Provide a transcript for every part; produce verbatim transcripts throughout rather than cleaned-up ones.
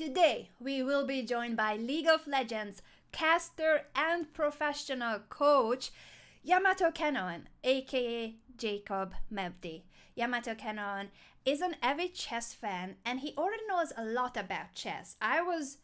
Today, we will be joined by League of Legends caster and professional coach Yamato Cannon, aka Jakob Mebdi. Yamato Cannon is an avid chess fan and he already knows a lot about chess. I was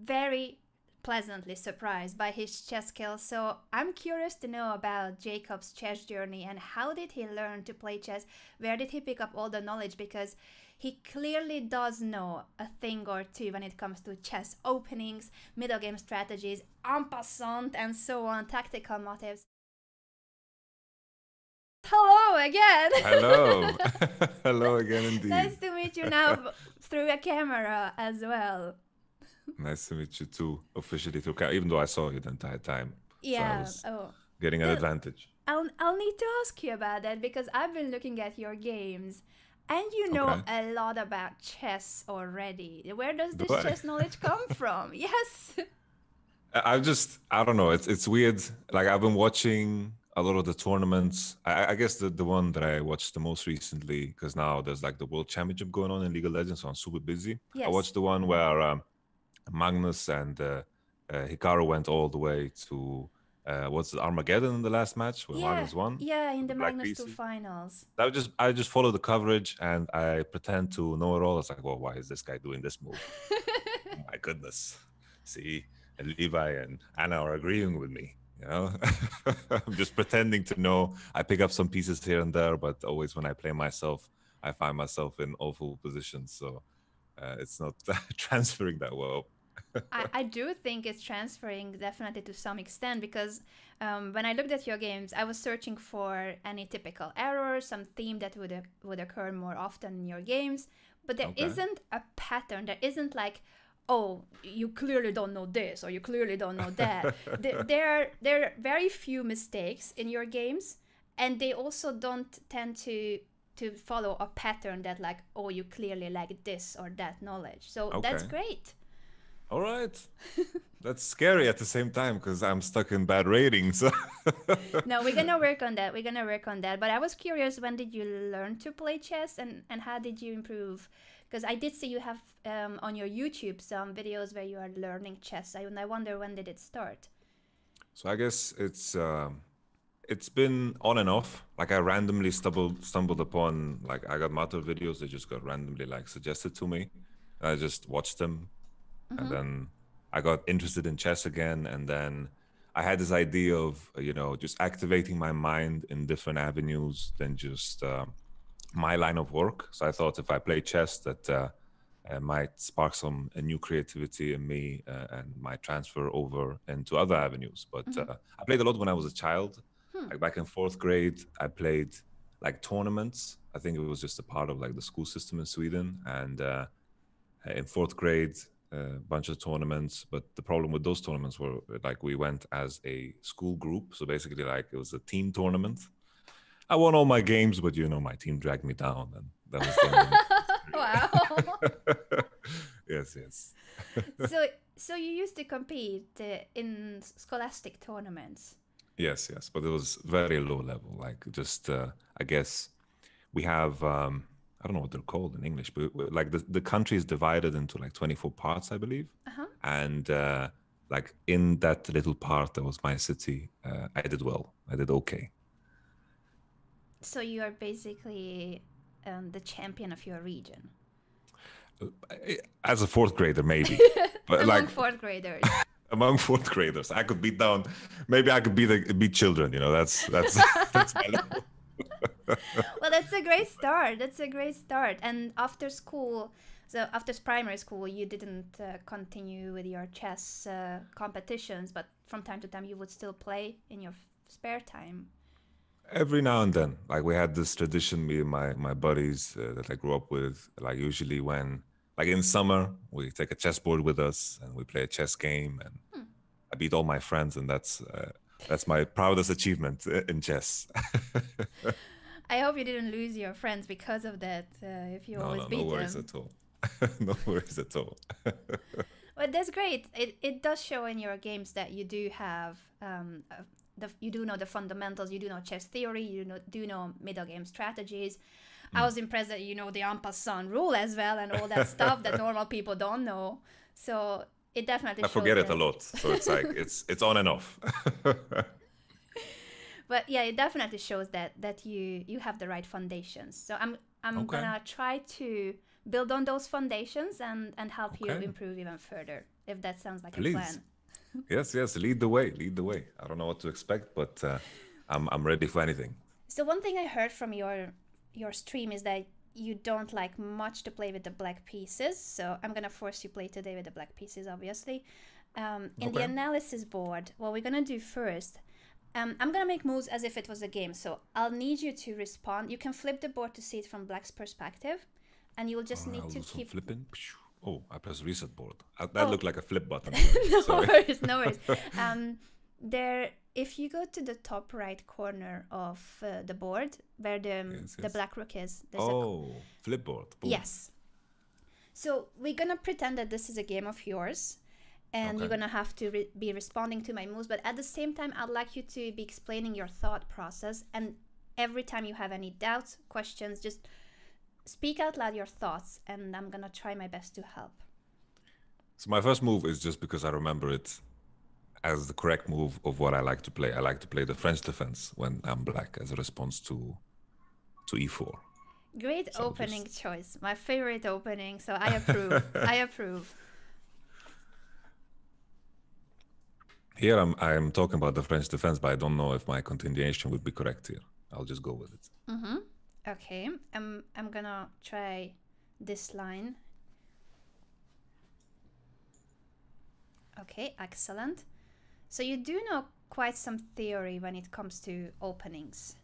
very pleasantly surprised by his chess skills, so I'm curious to know about Jakob's chess journey and how did he learn to play chess, where did he pick up all the knowledge, because he clearly does know a thing or two when it comes to chess openings, middle game strategies, en passant and so on, tactical motives. Hello again! Hello! Hello again indeed. Nice to meet you now through a camera as well. Nice to meet you too, officially through camera, even though I saw you the entire time. Yeah, so I was oh. getting an uh, advantage. I'll, I'll need to ask you about that because I've been looking at your games and you know okay. a lot about chess already. Where does this Do chess knowledge come from? Yes! I just, I don't know, it's, it's weird. Like I've been watching a lot of the tournaments. I, I guess the, the one that I watched the most recently, because now there's like the World Championship going on in League of Legends, so I'm super busy. Yes. I watched the one where um, Magnus and uh, uh, Hikaru went all the way to uh, what's it, Armageddon in the last match where yeah. Magnus won. Yeah, in the Magnus two finals. That was just I just follow the coverage and I pretend to know it all. I was like, well, why is this guy doing this move? Oh my goodness. See, and Levi and Anna are agreeing with me. You know, I'm just pretending to know. I pick up some pieces here and there, but always when I play myself, I find myself in awful positions. So uh, it's not transferring that well. I, I do think it's transferring definitely to some extent because um, when I looked at your games, I was searching for any typical error, some theme that would, would occur more often in your games. But there okay. isn't a pattern. There isn't like, oh, you clearly don't know this, or you clearly don't know that. there, there, are, there are very few mistakes in your games, and they also don't tend to to follow a pattern that like, oh, you clearly like this or that knowledge. So okay. that's great. All right. That's scary at the same time, because I'm stuck in bad ratings. No, we're going to work on that. We're going to work on that. But I was curious, when did you learn to play chess, and, and how did you improve? Because I did see you have um, on your YouTube some videos where you are learning chess, and I wonder when did it start? So I guess it's um, it's been on and off. Like I randomly stumbled stumbled upon, like I got Mato videos that just got randomly like suggested to me. And I just watched them. Mm-hmm. And then I got interested in chess again. And then I had this idea of, you know, just activating my mind in different avenues than just uh, my line of work. So I thought if I play chess, that uh, it might spark some a new creativity in me uh, and might transfer over into other avenues. But mm-hmm. uh, I played a lot when I was a child. Hmm. Like back in fourth grade, I played like tournaments. I think it was just a part of like the school system in Sweden. And uh, in fourth grade, a bunch of tournaments, but the problem with those tournaments were like we went as a school group, so basically like it was a team tournament. I won all my games, but you know my team dragged me down, and that was the end Wow. yes, yes. so, so you used to compete uh, in scholastic tournaments. Yes, yes, but it was very low level. Like just, uh, I guess, we have. Um, I don't know what they're called in English, but like the, the country is divided into like twenty-four parts, I believe. Uh-huh. And uh, like in that little part that was my city, uh, I did well. I did okay. So you are basically um, the champion of your region. As a fourth grader, maybe. But among like, fourth graders. Among fourth graders, I could beat down. Maybe I could beat the, beat children. You know, that's that's that's my level. Well, that's a great start. That's a great start. And after school, so after primary school, you didn't uh, continue with your chess uh, competitions, but from time to time you would still play in your spare time. Every now and then, like we had this tradition, me and my my buddies uh, that I grew up with. Like usually when, like in summer, we take a chessboard with us and we play a chess game. And hmm. I beat all my friends, and that's. Uh, That's my proudest achievement in chess. I hope you didn't lose your friends because of that. Uh, if you no, always no, beat them. No worries them. at all. No worries at all. But that's great. It it does show in your games that you do have um, the you do know the fundamentals. You do know chess theory. You do know, do know middle game strategies. I was impressed that you know the en passant rule as well and all that stuff that normal people don't know. So it definitely I forget it a lot. So it's like it's it's on and off. But yeah, it definitely shows that that you you have the right foundations. So I'm I'm okay. gonna try to build on those foundations and and help okay. you improve even further, if that sounds like Please. a plan. Yes, yes, lead the way, lead the way. I don't know what to expect, but uh, I'm I'm ready for anything. So one thing I heard from your your stream is that you don't like much to play with the black pieces. So I'm gonna force you play today with the black pieces, obviously. Um, in okay. the analysis board, what we're gonna do first, um, I'm gonna make moves as if it was a game. So I'll need you to respond. You can flip the board to see it from black's perspective, and you'll just oh, need I'll to keep flipping. Oh, I pressed reset board. That oh. looked like a flip button. no Sorry. worries, no worries. Um, there, if you go to the top right corner of uh, the board, where the yes, yes. the black rook is. Oh, a... flip board. Boom. Yes. So we're gonna pretend that this is a game of yours, and okay. you're gonna have to re be responding to my moves. But at the same time, I'd like you to be explaining your thought process. And every time you have any doubts, questions, just speak out loud your thoughts, and I'm gonna try my best to help. So my first move is just because I remember it as the correct move of what I like to play. I like to play the French defense when I'm black as a response to to e four. Great so opening just... choice. My favorite opening, so I approve. I approve. Here I'm I'm talking about the French defense, but I don't know if my continuation would be correct here. I'll just go with it. Mm-hmm. Okay, I'm, I'm gonna try this line. Okay, excellent. So you do know quite some theory when it comes to openings.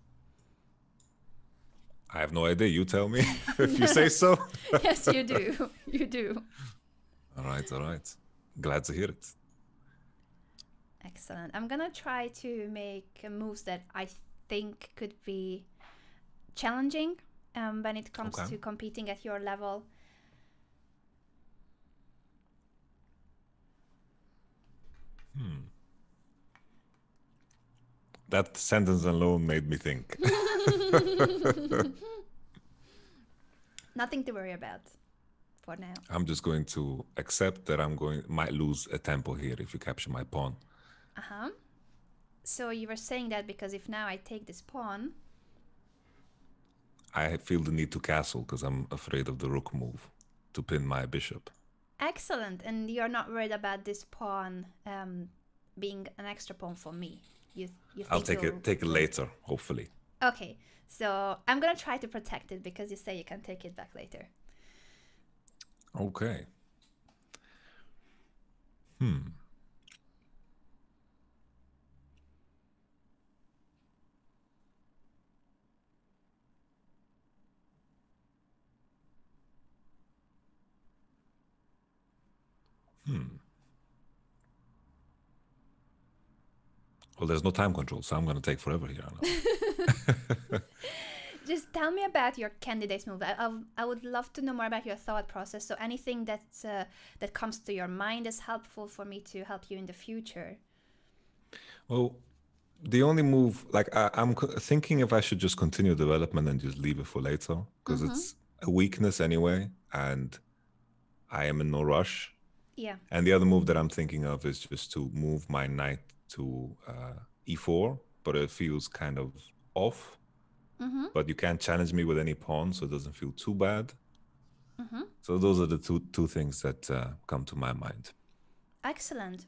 I have no idea, you tell me if you say so. Yes, you do, you do. All right, all right. Glad to hear it. Excellent. I'm gonna try to make moves that I think could be challenging um, when it comes okay. to competing at your level. Hmm. That sentence alone made me think. Nothing to worry about for now. I'm just going to accept that I'm going might lose a tempo here if you capture my pawn. Uh-huh. So you were saying that because if now I take this pawn, I feel the need to castle because I'm afraid of the rook move to pin my bishop. Excellent. And you're not worried about this pawn um, being an extra pawn for me? You, you I'll take it, take it later, hopefully. Okay. So I'm going to try to protect it because you say you can take it back later. Okay. Hmm. Hmm. Well, there's no time control, so I'm going to take forever here. Anna. Just tell me about your candidate's move. I, I, I would love to know more about your thought process. So anything that, uh, that comes to your mind is helpful for me to help you in the future. Well, the only move, like I, I'm thinking if I should just continue development and just leave it for later, because mm-hmm. it's a weakness anyway, and I am in no rush. Yeah. And the other move that I'm thinking of is just to move my knight to uh, e four, but it feels kind of off. Mm-hmm. But you can't challenge me with any pawn, so it doesn't feel too bad. Mm-hmm. So those are the two two things that uh, come to my mind. Excellent.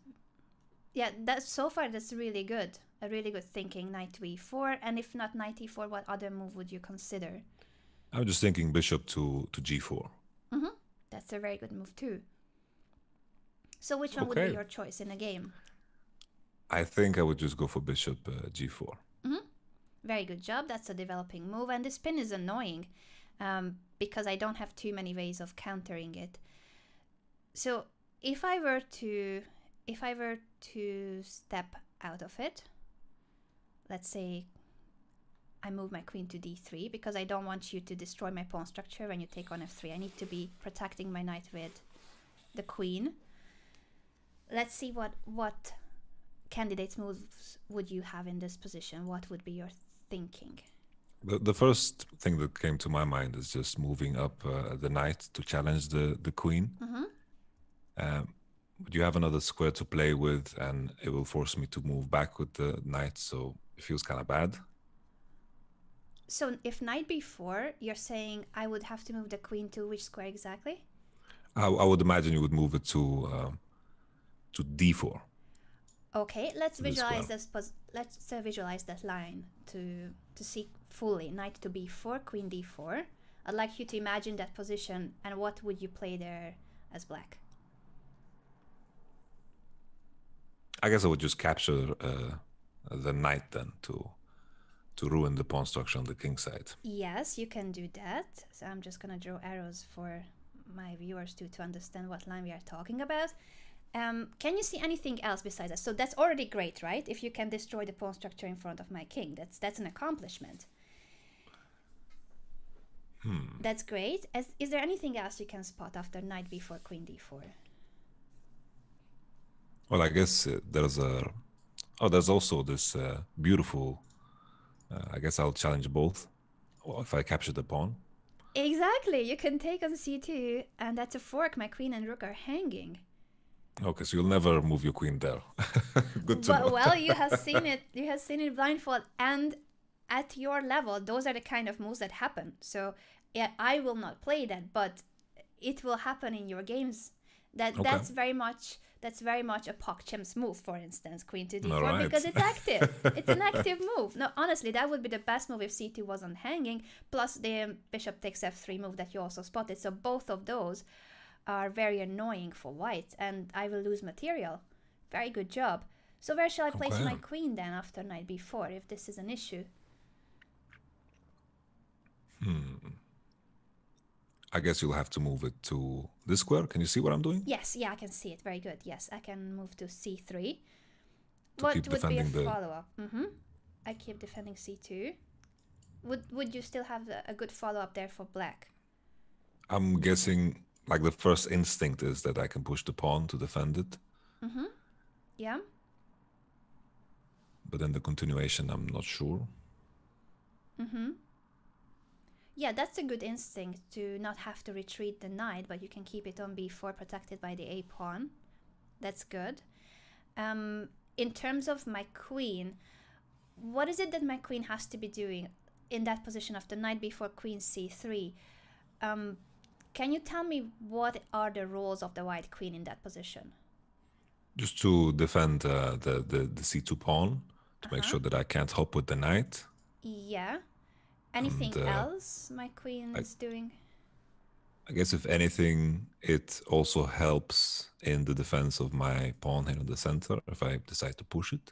Yeah, that's so far that's really good. A really good thinking. Knight to e four, and if not knight e four, what other move would you consider? I'm just thinking bishop to to g four. Mm-hmm. That's a very good move too. So which one okay. would be your choice in a game? I think I would just go for bishop uh, g four. Mm-hmm. Very good job. That's a developing move. And this pin is annoying um, because I don't have too many ways of countering it. So if I were to, if I were to step out of it, let's say I move my queen to d three because I don't want you to destroy my pawn structure when you take on f three. I need to be protecting my knight with the queen. Let's see what what candidates moves would you have in this position. What would be your thinking? The, the first thing that came to my mind is just moving up uh, the knight to challenge the, the queen. Mm-hmm. Um, you have another square to play with, and it will force me to move back with the knight, so it feels kind of bad. So if knight b four, you're saying I would have to move the queen to which square exactly? I, I would imagine you would move it to uh, to d four. Okay, let's visualize this. Let's uh, visualize that line to to see fully. Knight to b four, queen d four. I'd like you to imagine that position, and what would you play there as black? I guess I would just capture uh, the knight then to to ruin the pawn structure on the king side. Yes, you can do that. So I'm just gonna draw arrows for my viewers to to understand what line we are talking about. Um, can you see anything else besides that? So that's already great, right? If you can destroy the pawn structure in front of my king, that's that's an accomplishment. Hmm. That's great. As, is there anything else you can spot after knight b four, queen d four? Well, I guess there's a oh, there's also this uh, beautiful. Uh, I guess I'll challenge both if I capture the pawn. Exactly. You can take on c two, and that's a fork. My queen and rook are hanging. Okay, so you'll never move your queen there. Good to well, know. Well, you have seen it. You have seen it blindfold, and at your level, those are the kind of moves that happen. So yeah, I will not play that, but it will happen in your games. That okay. that's very much that's very much a PogChamps move, for instance, queen to d four, right. Because it's active. It's an active move. No, honestly, that would be the best move if c two wasn't hanging. Plus the bishop takes f three move that you also spotted. So both of those are very annoying for white, and I will lose material. Very good job. So where shall I place okay. my queen then after knight b four, if this is an issue? Hmm. I guess you'll have to move it to this square. Can you see what I'm doing? Yes, yeah, I can see it. Very good. Yes, I can move to c three. To what would be a follow-up? The... Mm-hmm. I keep defending c two. Would, would you still have a good follow-up there for black? I'm guessing... Like the first instinct is that I can push the pawn to defend it. Mm-hmm. Yeah. But then the continuation, I'm not sure. Mm-hmm. Yeah, that's a good instinct to not have to retreat the knight, but you can keep it on b four, protected by the a pawn. That's good. Um, in terms of my queen, what is it that my queen has to be doing in that position after knight b four, queen c three? Um, Can you tell me what are the roles of the white queen in that position? Just to defend uh, the, the, the c two pawn, to uh-huh. make sure that I can't hop with the knight. Yeah. Anything and, uh, else my queen I, is doing? I guess if anything, it also helps in the defense of my pawn here in the center if I decide to push it.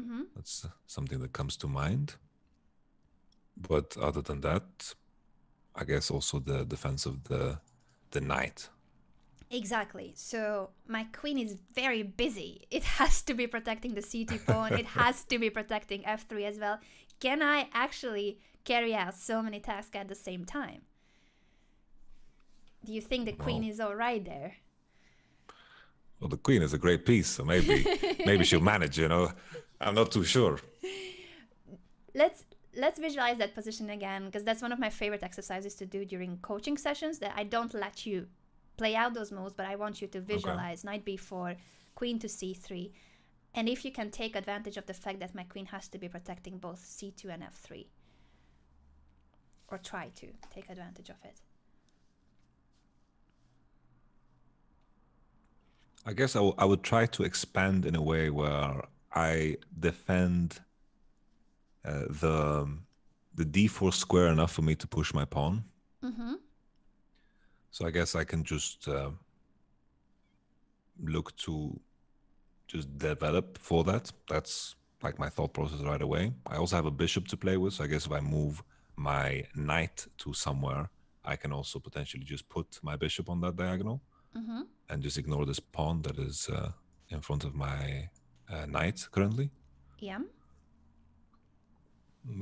Mm-hmm. That's something that comes to mind. But other than that, I guess also the defense of the the knight. Exactly. So my queen is very busy. It has to be protecting the c two pawn. It has to be protecting f three as well. Can I actually carry out so many tasks at the same time? Do you think the queen well, is all right there? Well, the queen is a great piece, so maybe maybe she'll manage, you know. I'm not too sure. Let's Let's visualize that position again, because that's one of my favorite exercises to do during coaching sessions, that I don't let you play out those moves, but I want you to visualize okay. knight b four, queen to c three. And if you can take advantage of the fact that my queen has to be protecting both c two and f three. Or try to take advantage of it. I guess I, I would try to expand in a way where I defend... Uh, the the d four square enough for me to push my pawn. Mm-hmm. So I guess I can just uh, look to just develop for that. That's like my thought process right away. I also have a bishop to play with, so I guess if I move my knight to somewhere, I can also potentially just put my bishop on that diagonal mm-hmm. and just ignore this pawn that is uh, in front of my uh, knight currently. Yeah.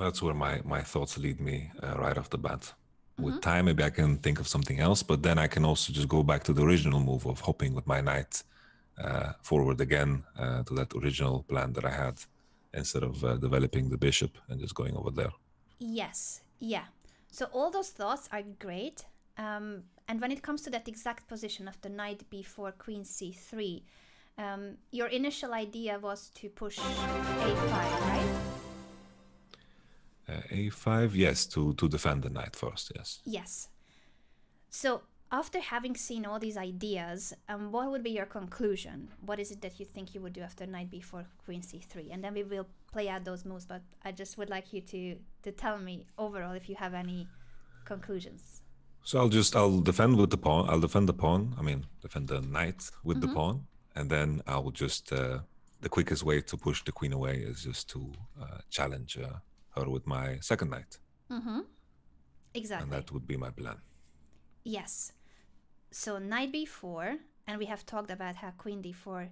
That's where my, my thoughts lead me uh, right off the bat. With mm-hmm. time, maybe I can think of something else, but then I can also just go back to the original move of hopping with my knight uh, forward again uh, to that original plan that I had, instead of uh, developing the bishop and just going over there. Yes, yeah. So all those thoughts are great. Um, and when it comes to that exact position of the knight b four, queen c three, um, your initial idea was to push a five, right? Uh, a five, yes, to, to defend the knight first, yes. Yes. So after having seen all these ideas, um, what would be your conclusion? What is it that you think you would do after knight b four, queen c three? And then we will play out those moves, but I just would like you to, to tell me overall if you have any conclusions. So I'll just, I'll defend with the pawn, I'll defend the pawn, I mean, defend the knight with mm-hmm. the pawn, and then I'll just, uh, the quickest way to push the queen away is just to uh, challenge uh, her with my second knight. Mm-hmm. Exactly. And that would be my plan. Yes. So knight b four, and we have talked about how queen d four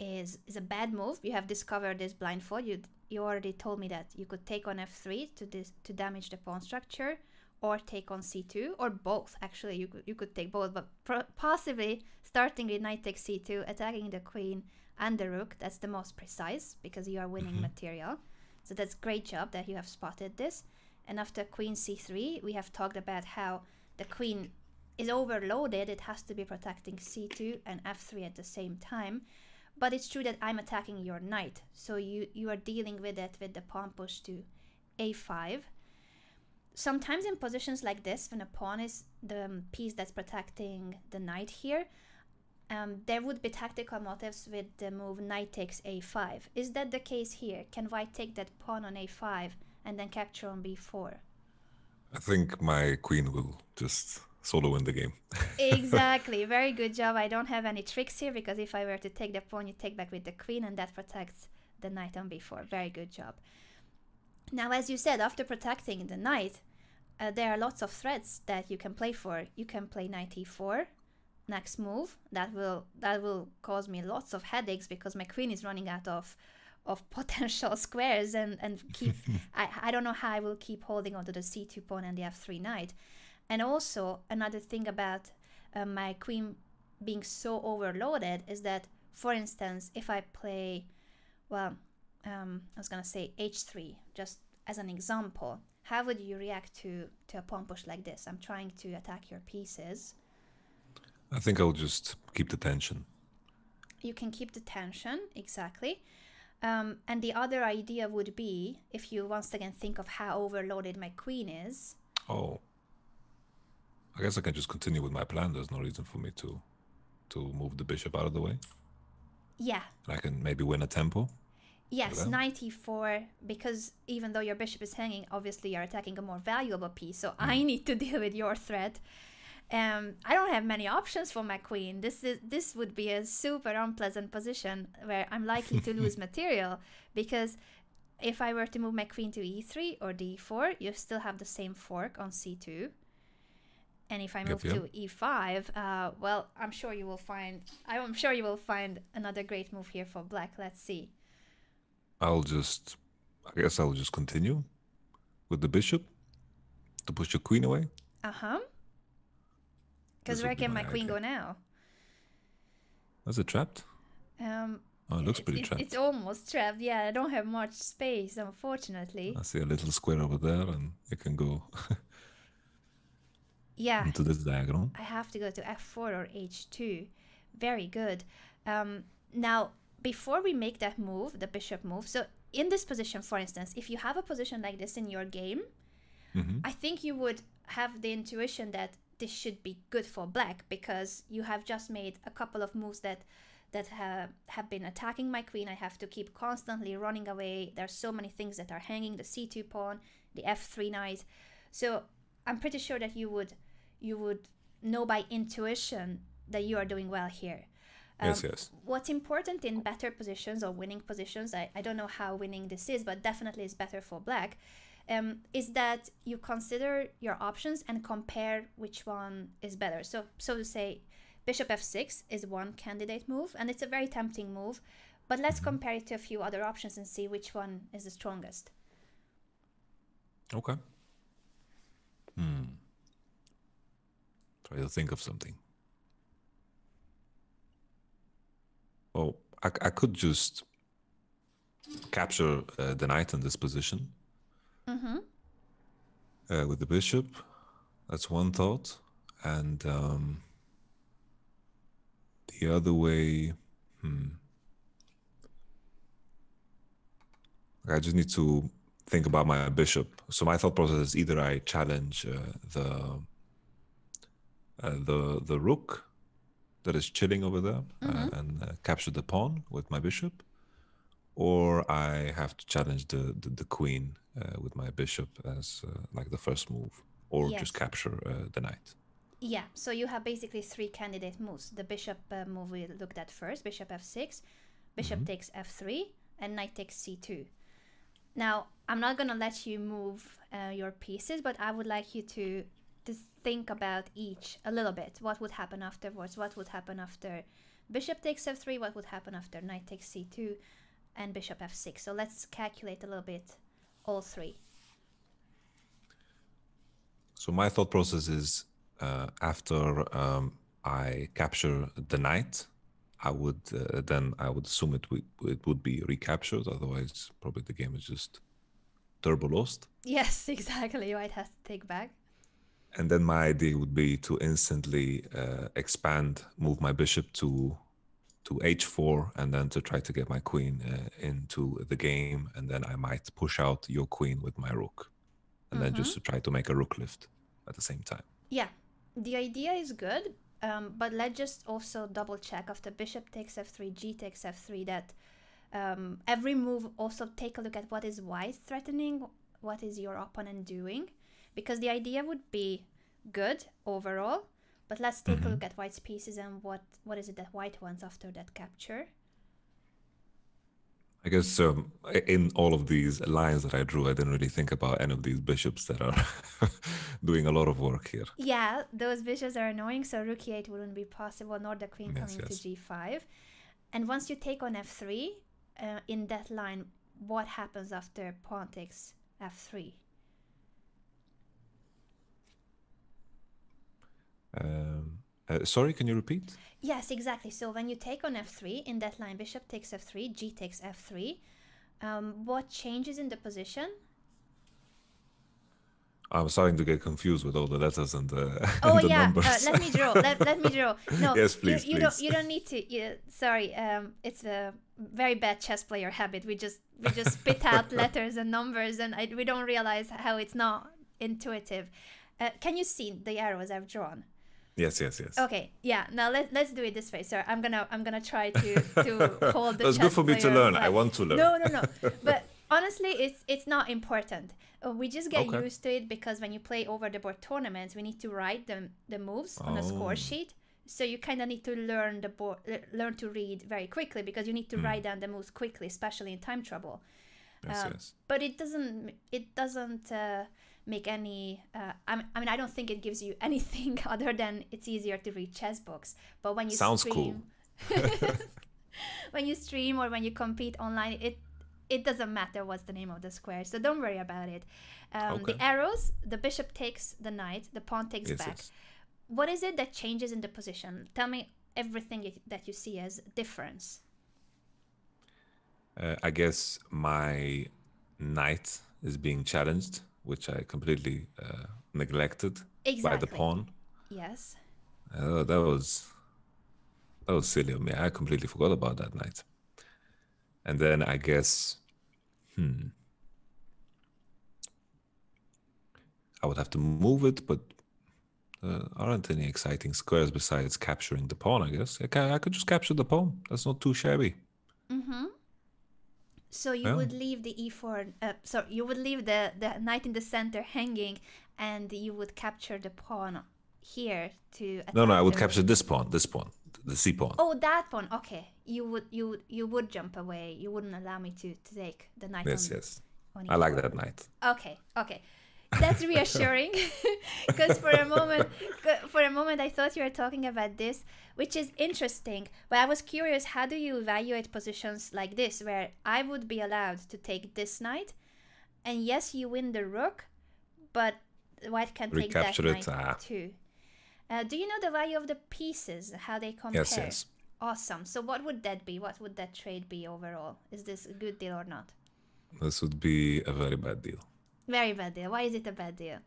is, is a bad move. You have discovered this blindfold. You, you already told me that you could take on f three to, dis to damage the pawn structure, or take on c two, or both. Actually, you could, you could take both, but possibly starting with knight takes c two, attacking the queen and the rook. That's the most precise, because you are winning mm-hmm. material. So that's great job that you have spotted this. And after queen c three, we have talked about how the queen is overloaded. It has to be protecting c two and f three at the same time. But it's true that I'm attacking your knight, so you, you are dealing with it with the pawn push to a five. Sometimes in positions like this, when a pawn is the piece that's protecting the knight here, um, there would be tactical motives with the move knight takes a five. Is that the case here? Can white take that pawn on a five and then capture on b four? I think my queen will just solo win the game. Exactly. Very good job. I don't have any tricks here, because if I were to take the pawn, you take back with the queen, and that protects the knight on b four. Very good job. Now, as you said, after protecting the knight, Uh, there are lots of threats that you can play for. You can play knight e four, next move. That will that will cause me lots of headaches, because my queen is running out of of potential squares, and and keep. I I don't know how I will keep holding onto the c two pawn and the f three knight. And also another thing about uh, my queen being so overloaded is that, for instance, if I play, well, um, I was gonna say h three just as an example. How would you react to, to a pawn push like this? I'm trying to attack your pieces. I think I'll just keep the tension. You can keep the tension, exactly. Um, and the other idea would be, if you once again think of how overloaded my queen is. Oh, I guess I can just continue with my plan. There's no reason for me to, to move the bishop out of the way. Yeah. And I can maybe win a tempo. Yes, knight e four, because even though your bishop is hanging, obviously you're attacking a more valuable piece, so mm. I need to deal with your threat. Um, I don't have many options for my queen. This is this would be a super unpleasant position where I'm likely to lose material, because if I were to move my queen to e three or d four, you still have the same fork on c two. And if I move yep, yep. to e five, uh, well, I'm sure you will find I'm sure you will find another great move here for black. Let's see. I'll just, I guess I'll just continue with the bishop to push your queen away. Uh-huh. Because where can my queen go now? Is it trapped? Um, oh, it looks pretty trapped. It's almost trapped, yeah. I don't have much space, unfortunately. I see a little square over there, and it can go yeah. into this diagonal. I have to go to f four or h two. Very good. Um, now... Before we make that move, the bishop move, so in this position, for instance, if you have a position like this in your game, mm-hmm. I think you would have the intuition that this should be good for black, because you have just made a couple of moves that that have, have been attacking my queen. I have to keep constantly running away. There are so many things that are hanging, the c two pawn, the f three knight. So I'm pretty sure that you would, you would know by intuition that you are doing well here. Um, yes, yes. What's important in better positions or winning positions, I, I don't know how winning this is, but definitely it's better for black, um, is that you consider your options and compare which one is better. So, so to say, bishop f six is one candidate move, and it's a very tempting move, but let's mm-hmm. compare it to a few other options and see which one is the strongest. Okay. Hmm. Try to think of something. Oh, I, I could just capture uh, the knight in this position. Mm-hmm. uh, with the bishop. That's one thought. And um, the other way, hmm. I just need to think about my bishop. So my thought process is either I challenge uh, the uh, the the rook that is chilling over there, mm-hmm. uh, and uh, capture the pawn with my bishop, or I have to challenge the the, the queen uh, with my bishop as uh, like the first move, or yes. just capture uh, the knight. Yeah, so you have basically three candidate moves. The bishop uh, move we looked at first, bishop f six, bishop mm-hmm. takes f three, and knight takes c two. Now, I'm not going to let you move uh, your pieces, but I would like you to, to think about each a little bit. What would happen afterwards? What would happen after bishop takes f three? What would happen after knight takes c two and bishop f six? So let's calculate a little bit all three. So my thought process is, Uh, after um, I capture the knight, I would uh, then I would assume it we, it would be recaptured. Otherwise, probably the game is just turbo lost. Yes, exactly. White has to take back. And then my idea would be to instantly uh, expand, move my bishop to to h four, and then to try to get my queen uh, into the game. And then I might push out your queen with my rook, and mm-hmm. then just to try to make a rook lift at the same time. Yeah. The idea is good, um, but let's just also double check after bishop takes f three, g takes f three, that um, every move also take a look at what is white threatening, what is your opponent doing, because the idea would be good overall, but let's take mm-hmm. a look at white's pieces and what, what is it that white wants after that capture. I guess um, in all of these lines that I drew, I didn't really think about any of these bishops that are doing a lot of work here. Yeah, those bishops are annoying, so rook e eight wouldn't be possible, nor the queen yes, coming yes. to g five. And once you take on f three, uh, in that line, what happens after pawn takes f three? Um, uh, sorry, can you repeat? Yes, exactly. So when you take on f three, in that line, bishop takes f three, g takes f three. Um, what changes in the position? I'm starting to get confused with all the letters and the, oh, and the yeah. numbers. Oh, uh, yeah. Let me draw. Let, let me draw. No, yes, please, you, you please. Don't, you don't need to. You, sorry. Um, it's a very bad chess player habit. We just we just spit out letters and numbers, and I, we don't realize how it's not intuitive. Uh, can you see the arrows I've drawn? Yes, yes, yes. Okay, yeah. Now let let's do it this way. So I'm gonna I'm gonna try to to hold the. That's good for me to learn. Like, I want to learn. No, no, no. But honestly, it's it's not important. Uh, we just get okay. used to it, because when you play over the board tournaments, we need to write the the moves oh. on a score sheet. So you kind of need to learn the board, learn to read very quickly, because you need to mm. write down the moves quickly, especially in time trouble. Yes, um, yes. But it doesn't it doesn't. Uh, make any, uh, I mean, I don't think it gives you anything other than it's easier to read chess books. But when you Sounds stream, cool. when you stream or when you compete online, it it doesn't matter what's the name of the square. So don't worry about it. Um, okay. The arrows, the bishop takes the knight, the pawn takes yes, back. Yes. What is it that changes in the position? Tell me everything that you see as difference. Uh, I guess my knight is being challenged, which I completely uh, neglected exactly. by the pawn. Yes. Uh, that was that was silly of me. I completely forgot about that knight. And then I guess, hmm, I would have to move it, but there aren't any exciting squares besides capturing the pawn, I guess. I, can, I could just capture the pawn. That's not too shabby. Mm-hmm. So you yeah. would leave the e four, uh, so you would leave the, the knight in the center hanging, and you would capture the pawn here to. No, no, I would capture this pawn, this pawn, the c pawn. Oh, that pawn. Okay, you would you would, you would jump away. You wouldn't allow me to, to take the knight. Yes, on, yes. On I like that knight. Okay, okay, that's reassuring, because for a moment, for a moment, I thought you were talking about this, which is interesting, but I was curious, how do you evaluate positions like this, where I would be allowed to take this knight, and yes, you win the rook, but white can take that knight ah. too. Uh, do you know the value of the pieces, how they compare? Yes, yes. Awesome. So what would that be? What would that trade be overall? Is this a good deal or not? This would be a very bad deal. Very bad deal. Why is it a bad deal?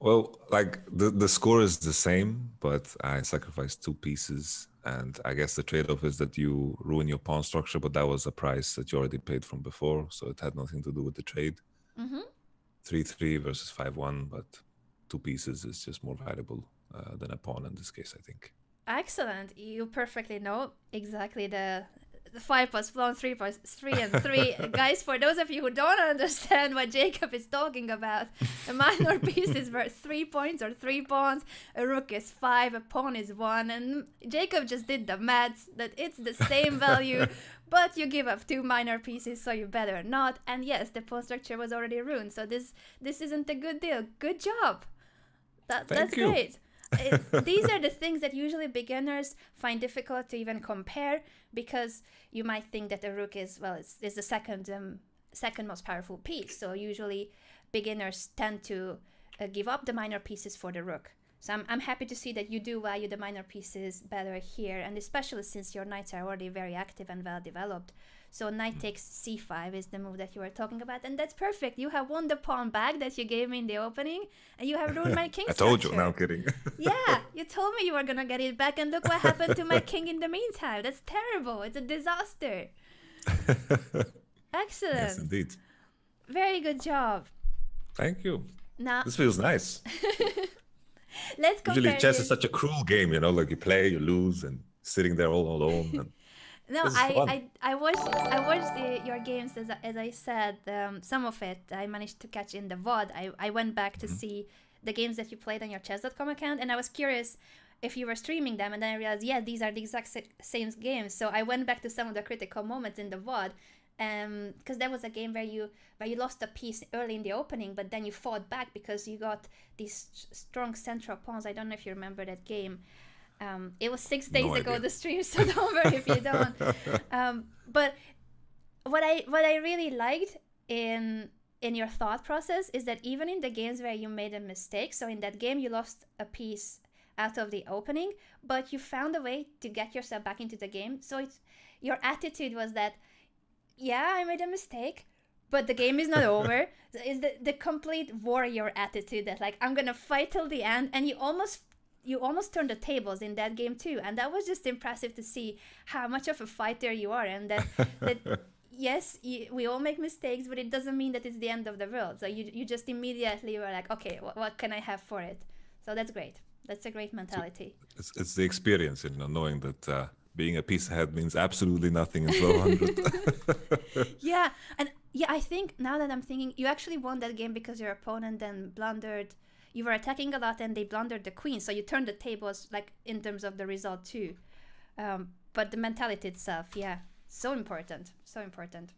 Well, like the, the score is the same, but I sacrificed two pieces. And I guess the trade-off is that you ruin your pawn structure, but that was a price that you already paid from before. So it had nothing to do with the trade. Mm-hmm. three three versus five one, but two pieces is just more valuable uh, than a pawn in this case, I think. Excellent. You perfectly know exactly the... The five plus pawn, three plus three and three. Guys, for those of you who don't understand what Jakob is talking about, a minor piece is worth three points or three pawns, a rook is five, a pawn is one, and Jakob just did the maths that it's the same value, but you give up two minor pieces, so you better not. And yes, the pawn structure was already ruined, so this this isn't a good deal. Good job. That, that's you. Great. It, these are the things that usually beginners find difficult to even compare, because you might think that the rook is, well, it's, it's the second um, second most powerful piece. So usually beginners tend to uh, give up the minor pieces for the rook. So I'm, I'm happy to see that you do value the minor pieces better here, and especially since your knights are already very active and well developed. So knight takes c five is the move that you were talking about, and that's perfect. You have won the pawn back that you gave me in the opening, and you have ruined my king structure. I told you, no, I'm kidding. Yeah, you told me you were gonna get it back, and look what happened to my king in the meantime. That's terrible. It's a disaster. Excellent. Yes, indeed. Very good job. Thank you. Now this feels nice. Let's compare. Usually chess is such a cruel game, you know, like you play, you lose, and sitting there all alone. And... No, I, I I watched I watched the, your games, as as I said. Um, some of it I managed to catch in the V O D. I I went back to mm-hmm. see the games that you played on your chess dot com account, and I was curious if you were streaming them. And then I realized, yeah, these are the exact same games. So I went back to some of the critical moments in the V O D, um, because there was a game where you where you lost a piece early in the opening, but then you fought back because you got these strong central pawns. I don't know if you remember that game. Um, it was six days no ago idea. The stream, so don't worry if you don't. Um, but what I what I really liked in in your thought process is that even in the games where you made a mistake, so in that game you lost a piece out of the opening, but you found a way to get yourself back into the game. So it's, your attitude was that, yeah, I made a mistake, but the game is not over. It's the the complete warrior attitude that like I'm gonna fight till the end, and you almost. You almost turned the tables in that game too, and that was just impressive to see how much of a fighter you are, and that, that yes, you, we all make mistakes, but it doesn't mean that it's the end of the world. So you you just immediately were like, okay, wh what can I have for it? So that's great. That's a great mentality. It's, it's the experience, you know, knowing that uh, being a piece ahead means absolutely nothing in twelve hundred. Yeah, and yeah, I think now that I'm thinking, you actually won that game because your opponent then blundered. You were attacking a lot, and they blundered the queen, so you turned the tables, like in terms of the result too. Um, but the mentality itself, yeah, so important, so important.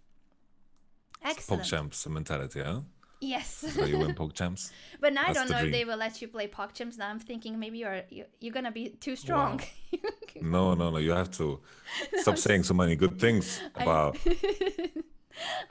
Excellent. PogChamps mentality, huh? Yes. So you win PogChamps. But now that's I don't know dream. If they will let you play PogChamps. Now I'm thinking maybe you're you're gonna be too strong. Wow. no, no, no. You have to stop saying so many good things about.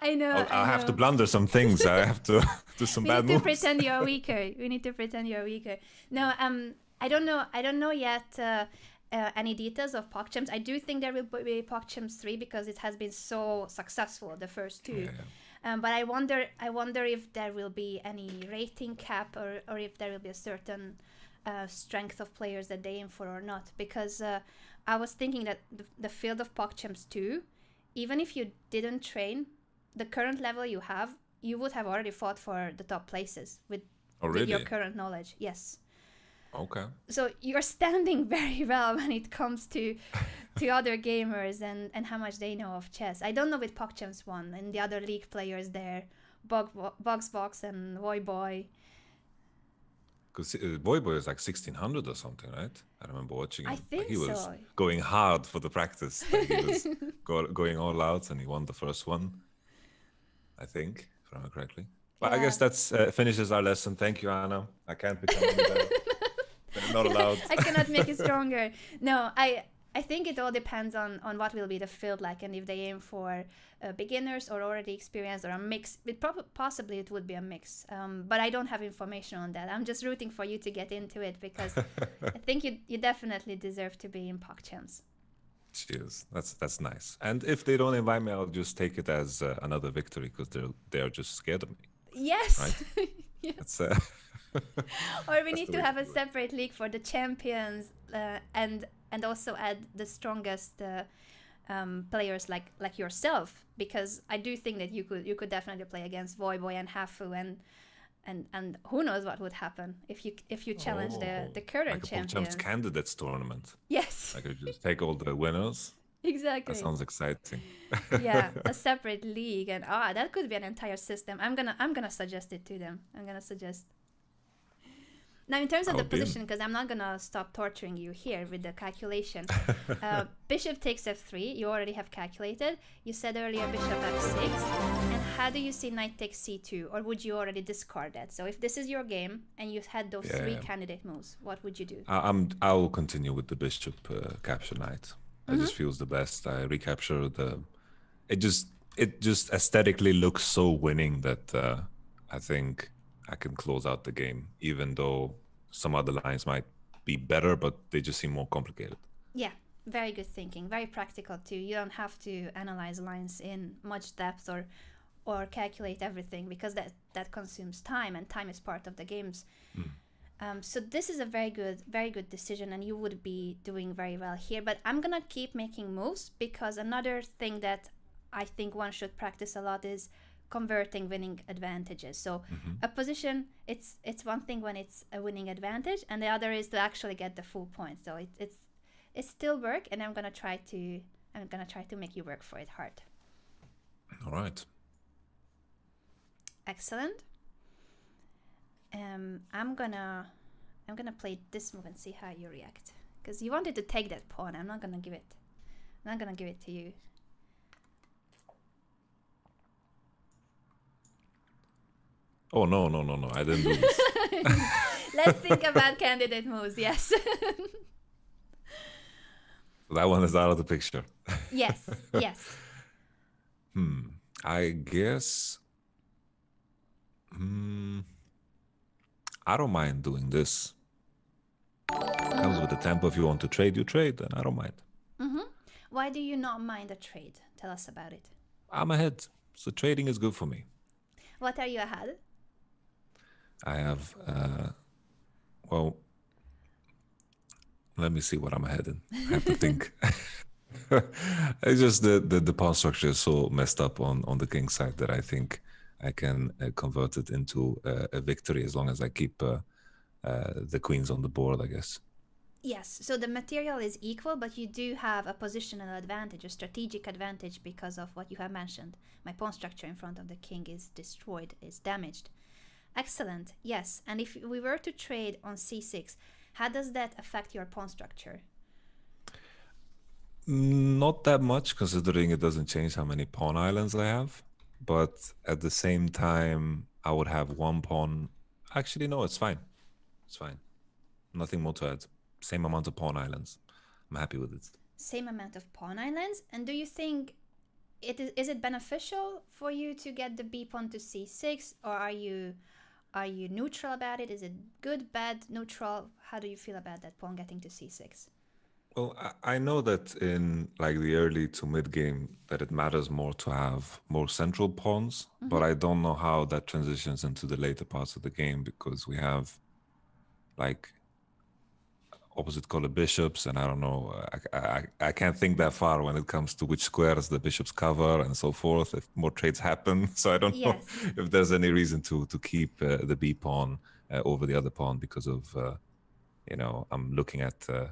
I know. I'll, I'll I know. have to blunder some things. I have to do some we bad moves. We need to pretend you're weaker. We need to pretend you're weaker. No, um, I don't know. I don't know yet uh, uh, any details of PogChamps. I do think there will be PogChamps three because it has been so successful, the first two. Yeah, yeah. Um, but I wonder. I wonder if there will be any rating cap, or or if there will be a certain uh, strength of players that they aim for or not. Because uh, I was thinking that the, the field of PogChamps two. Even if you didn't train, the current level you have, you would have already fought for the top places with, oh, really? With your current knowledge. Yes. Okay. So you're standing very well when it comes to to other gamers and, and how much they know of chess. I don't know with PogChamps one and the other League players there, BoxBox and VoyBoy. Because VoyBoy is like sixteen hundred or something, right? I remember watching him. I think like he was so. Going hard for the practice. Like he was go going all out, and he won the first one, I think, if I remember correctly. But yeah. I guess that uh, finishes our lesson. Thank you, Anna. I can't become any better. I'm not allowed. I cannot make it stronger. No, I I think it all depends on, on what will be the field like, and if they aim for uh, beginners or already experienced or a mix. It probably, possibly it would be a mix, um, but I don't have information on that. I'm just rooting for you to get into it because I think you you definitely deserve to be in PogChamps. Cheers, that's that's nice. And if they don't invite me, I'll just take it as uh, another victory because they're they're just scared of me. Yes. Right? Yes. That's, uh... Or we need to have a separate league for the champions, uh, and and also add the strongest uh, um, players like like yourself, because I do think that you could you could definitely play against VoyBoy and Hafu, and and and who knows what would happen if you if you challenge oh, the the current like champions. Like a PogChamps candidates tournament. Yes. I could just take all the winners. Exactly. That sounds exciting. Yeah, a separate league, and ah, that could be an entire system. I'm gonna, I'm gonna suggest it to them. I'm gonna suggest. Now, in terms of I'll the position, because I'm not gonna stop torturing you here with the calculation. uh, bishop takes f three. You already have calculated. You said earlier bishop f six. And how do you see knight takes c two? Or would you already discard that? So, if this is your game and you had those yeah, three yeah. candidate moves, what would you do? I, I'm. I will continue with the bishop uh, capture knight. I just feels the best. I recapture the. It just it just aesthetically looks so winning that uh, I think I can close out the game, even though some other lines might be better, but they just seem more complicated. Yeah, very good thinking, very practical too. You don't have to analyze lines in much depth or or calculate everything, because that that consumes time, and time is part of the games. Mm. Um, so this is a very good, very good decision, and you would be doing very well here. But I'm gonna keep making moves, because another thing that I think one should practice a lot is converting winning advantages. So mm-hmm. a position, it's it's one thing when it's a winning advantage, and the other is to actually get the full point. So it, it's it's still work, and I'm gonna try to I'm gonna try to make you work for it hard. All right. Excellent. Um, I'm gonna, I'm gonna play this move and see how you react, because you wanted to take that pawn. I'm not gonna give it. I'm not gonna give it to you. Oh no no no no! I didn't do this. Let's think about candidate moves. Yes. That one is out of the picture. Yes. Yes. Hmm. I guess. Hmm. I don't mind doing this. It comes with the tempo. If you want to trade, you trade, and I don't mind. Mm-hmm. Why do you not mind a trade? Tell us about it. I'm ahead, so trading is good for me. What are you ahead? I have, uh, well, let me see what I'm ahead in. I have to think. It's just the, the, the pawn structure is so messed up on, on the king side that I think I can uh, convert it into uh, a victory, as long as I keep uh, uh, the queens on the board, I guess. Yes, so the material is equal, but you do have a positional advantage, a strategic advantage, because of what you have mentioned. My pawn structure in front of the king is destroyed, is damaged. Excellent, yes. And if we were to trade on c six, how does that affect your pawn structure? Not that much, considering it doesn't change how many pawn islands I have. But at the same time, I would have one pawn. Actually, no, it's fine. It's fine. Nothing more to add. Same amount of pawn islands. I'm happy with it. Same amount of pawn islands. And do you think it is, is it beneficial for you to get the B pawn to c six, or are you are you neutral about it? Is it good, bad, neutral? How do you feel about that pawn getting to c six? Well, I know that in like the early to mid game that it matters more to have more central pawns, mm-hmm. but I don't know how that transitions into the later parts of the game, because we have like opposite color bishops, and I don't know, I, I, I can't think that far when it comes to which squares the bishops cover and so forth, if more trades happen. So I don't yes. know if there's any reason to, to keep uh, the B pawn uh, over the other pawn, because of, uh, you know, I'm looking at... Uh,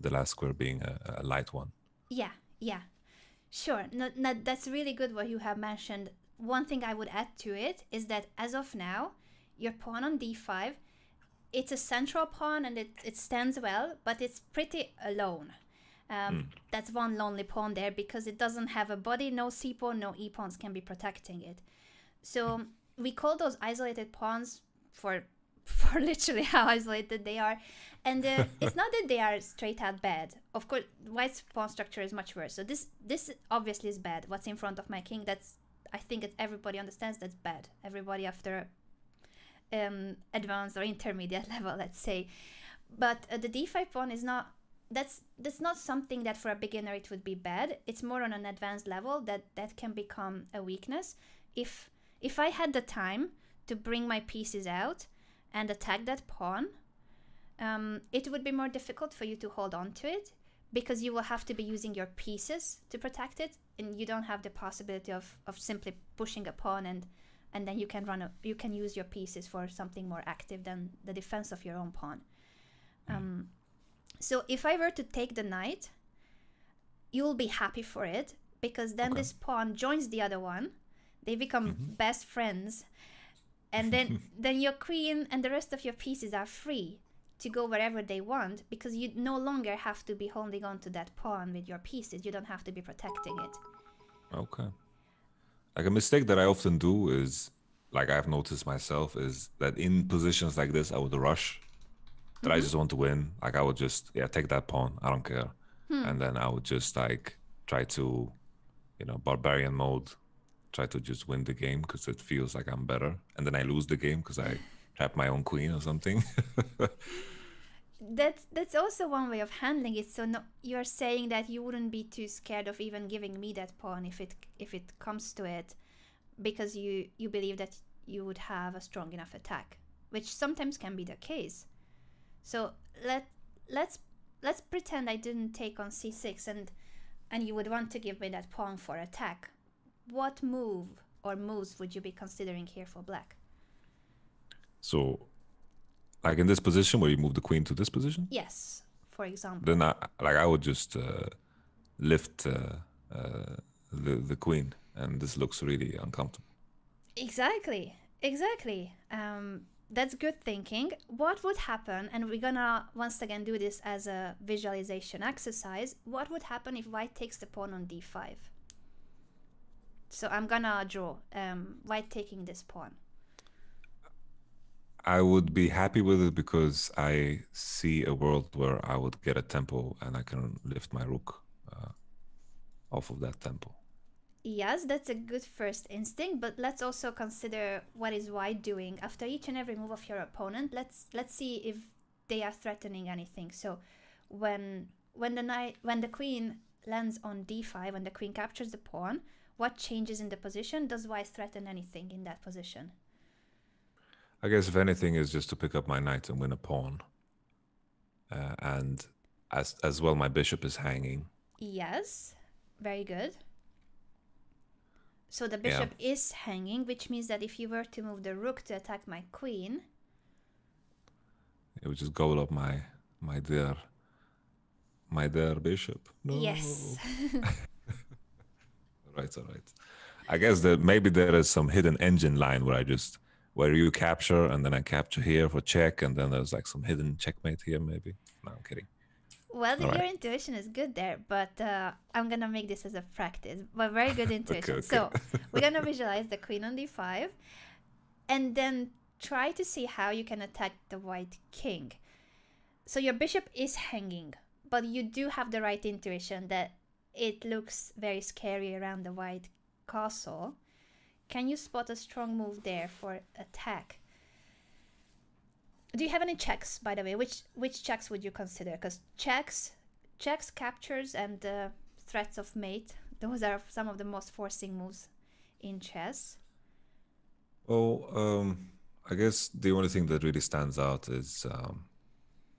the last square being a, a light one. Yeah, yeah, sure. No, no, that's really good what you have mentioned. One thing I would add to it is that as of now, your pawn on d five, it's a central pawn and it, it stands well, but it's pretty alone. Um, mm. That's one lonely pawn there, because it doesn't have a body, no c pawn, no e pawns can be protecting it. So mm. we call those isolated pawns for for literally how isolated they are. And uh, it's not that they are straight out bad. Of course, white's pawn structure is much worse. So this this obviously is bad. What's in front of my king, that's, I think that everybody understands that's bad. Everybody after um, advanced or intermediate level, let's say. But uh, the d five pawn is not, that's that's not something that for a beginner it would be bad. It's more on an advanced level that that can become a weakness. If, if I had the time to bring my pieces out, and attack that pawn, um, it would be more difficult for you to hold on to it because you will have to be using your pieces to protect it, and you don't have the possibility of, of simply pushing a pawn and and then you can run a, you can use your pieces for something more active than the defense of your own pawn. Mm. Um, so if I were to take the knight, you'll be happy for it because then okay. this pawn joins the other one, they become mm-hmm. best friends, and then then your queen and the rest of your pieces are free to go wherever they want because you no longer have to be holding on to that pawn with your pieces. You don't have to be protecting it. Okay. Like a mistake that I often do is, like I've noticed myself, is that in positions like this, I would rush. That mm-hmm. I just want to win. Like I would just, yeah, take that pawn. I don't care. Hmm. And then I would just like try to, you know, barbarian mode, try to just win the game because it feels like I'm better. And then I lose the game because I trap my own queen or something. That's that's also one way of handling it. So no, you're saying that you wouldn't be too scared of even giving me that pawn if it if it comes to it, because you you believe that you would have a strong enough attack, which sometimes can be the case. So let let's let's pretend I didn't take on c six and and you would want to give me that pawn for attack. What move or moves would you be considering here for black? So, like in this position where you move the queen to this position? Yes, for example. Then I, like I would just uh, lift uh, uh, the, the queen, and this looks really uncomfortable. Exactly, exactly. Um, that's good thinking. What would happen, and we're gonna once again do this as a visualization exercise, what would happen if white takes the pawn on d five? So I'm gonna draw um, white taking this pawn. I would be happy with it because I see a world where I would get a tempo and I can lift my rook uh, off of that tempo. Yes, that's a good first instinct, but let's also consider what is white doing after each and every move of your opponent. Let's let's see if they are threatening anything. So when when the knight when the queen lands on d five, when the queen captures the pawn, what changes in the position? Does white threaten anything in that position? I guess if anything is just to pick up my knight and win a pawn, uh, and as as well my bishop is hanging. Yes, very good. So the bishop yeah. is hanging, which means that if you were to move the rook to attack my queen, it would just gobble up my my dear my dear bishop. No. Yes. all right, all right. I guess that maybe there is some hidden engine line where I just. Where you capture and then I capture here for check, and then there's like some hidden checkmate here, maybe. No, I'm kidding. Well, your right. intuition is good there, but uh, I'm gonna make this as a practice. But very good intuition. okay, okay. So we're gonna visualize the queen on d five, and then try to see how you can attack the white king. So your bishop is hanging, but you do have the right intuition that it looks very scary around the white castle. Can you spot a strong move there for attack? Do you have any checks, by the way? Which which checks would you consider? Because checks, checks, captures, and uh, threats of mate, those are some of the most forcing moves in chess. Well, um, I guess the only thing that really stands out is, um,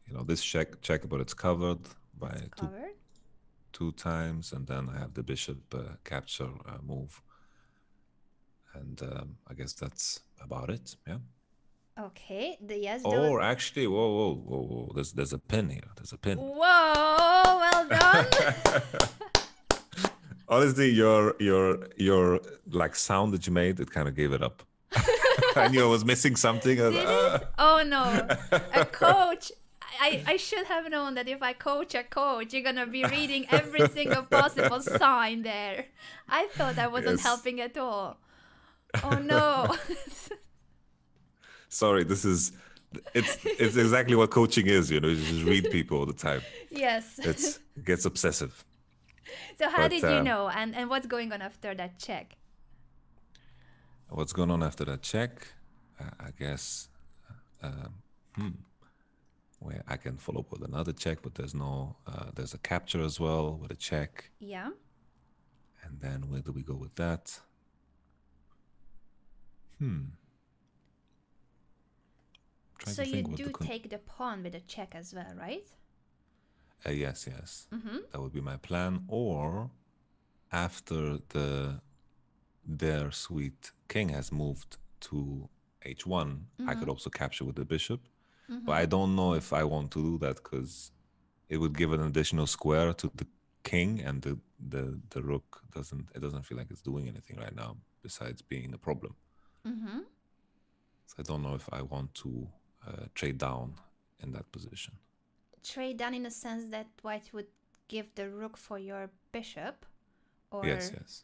you know, this check, check, but it's covered by it's covered. Two, two times, and then I have the bishop uh, capture uh, move. And um, I guess that's about it, yeah. Okay, the yes. Oh, actually, whoa, whoa, whoa, whoa! There's there's a pin here. There's a pin. Whoa! Well done. Honestly, your your your like sound that you made, it kind of gave it up. I knew I was missing something. Did it? Uh... Oh no! A coach. I, I should have known that if I coach a coach, you're going to be reading every single possible sign there. I thought I wasn't yes. helping at all. Oh no. Sorry, this is it's it's exactly what coaching is, you know, you just read people all the time. Yes. It's it gets obsessive. So how but, did you um, know and, and what's going on after that check? What's going on after that check? I, I guess um hmm. where I can follow up with another check, but there's no uh, there's a capture as well with a check. Yeah. And then where do we go with that? Hmm. So you do take the pawn with a check as well, right? Uh, yes, yes. Mm-hmm. That would be my plan. Or after the their sweet king has moved to h one, mm-hmm. I could also capture with the bishop. Mm-hmm. But I don't know if I want to do that because it would give an additional square to the king, and the, the, the rook doesn't, it doesn't feel like it's doing anything right now besides being a problem. Mm-hmm. So I don't know if I want to uh, trade down in that position. Trade down in the sense that white would give the rook for your bishop? Or... Yes, yes.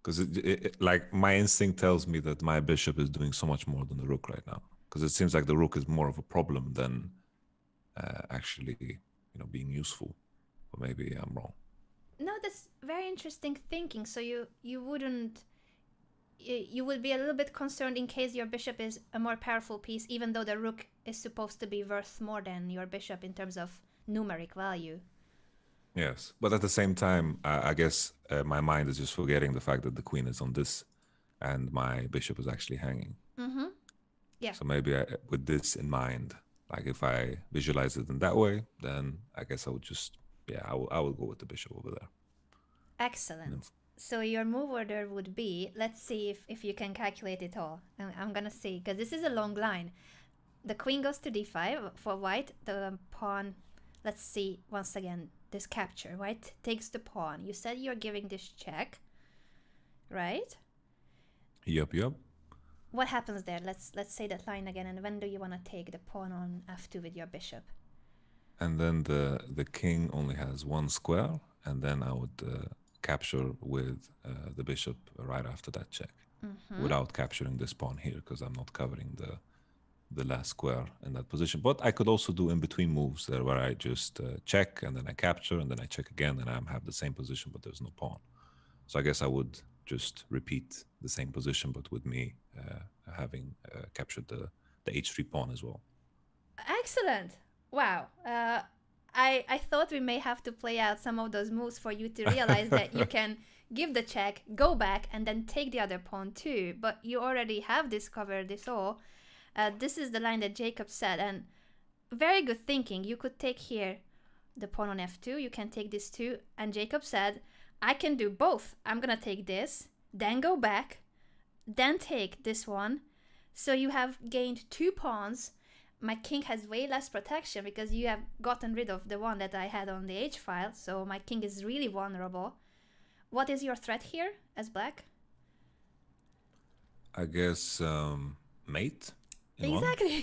Because it, it, it, like my instinct tells me that my bishop is doing so much more than the rook right now. Because it seems like the rook is more of a problem than uh, actually, you know, being useful. But maybe I'm wrong. No, that's very interesting thinking. So you you wouldn't, you would be a little bit concerned in case your bishop is a more powerful piece, even though the rook is supposed to be worth more than your bishop in terms of numeric value. Yes, but at the same time, I, I guess uh, my mind is just forgetting the fact that the queen is on this, and my bishop is actually hanging. Mm-hmm. Yeah. So maybe I, with this in mind, like if I visualize it in that way, then I guess I would just, yeah, I will, I will go with the bishop over there. Excellent. And so your move order would be, let's see if, if you can calculate it all. I'm, I'm going to see, because this is a long line. The queen goes to d five for white, the pawn, let's see once again, this capture. White takes the pawn. You said you're giving this check, right? Yep, yep. What happens there? Let's let's say that line again. And when do you want to take the pawn on f two with your bishop? And then the, the king only has one square, and then I would... Uh... capture with uh, the bishop right after that check, mm-hmm. without capturing this pawn here because I'm not covering the the last square in that position. But I could also do in between moves there where I just uh, check and then I capture and then I check again and I have the same position but there's no pawn. So I guess I would just repeat the same position but with me uh, having uh, captured the, the h three pawn as well. Excellent! Wow! Uh... I, I thought we may have to play out some of those moves for you to realize that you can give the check, go back, and then take the other pawn too. But you already have discovered this all. Uh, this is the line that Jakob said, and very good thinking. You could take here the pawn on f two, you can take this too, and Jakob said, I can do both. I'm gonna take this, then go back, then take this one. So you have gained two pawns. My king has way less protection because you have gotten rid of the one that I had on the h file, so my king is really vulnerable. What is your threat here as black? I guess um, mate in exactly.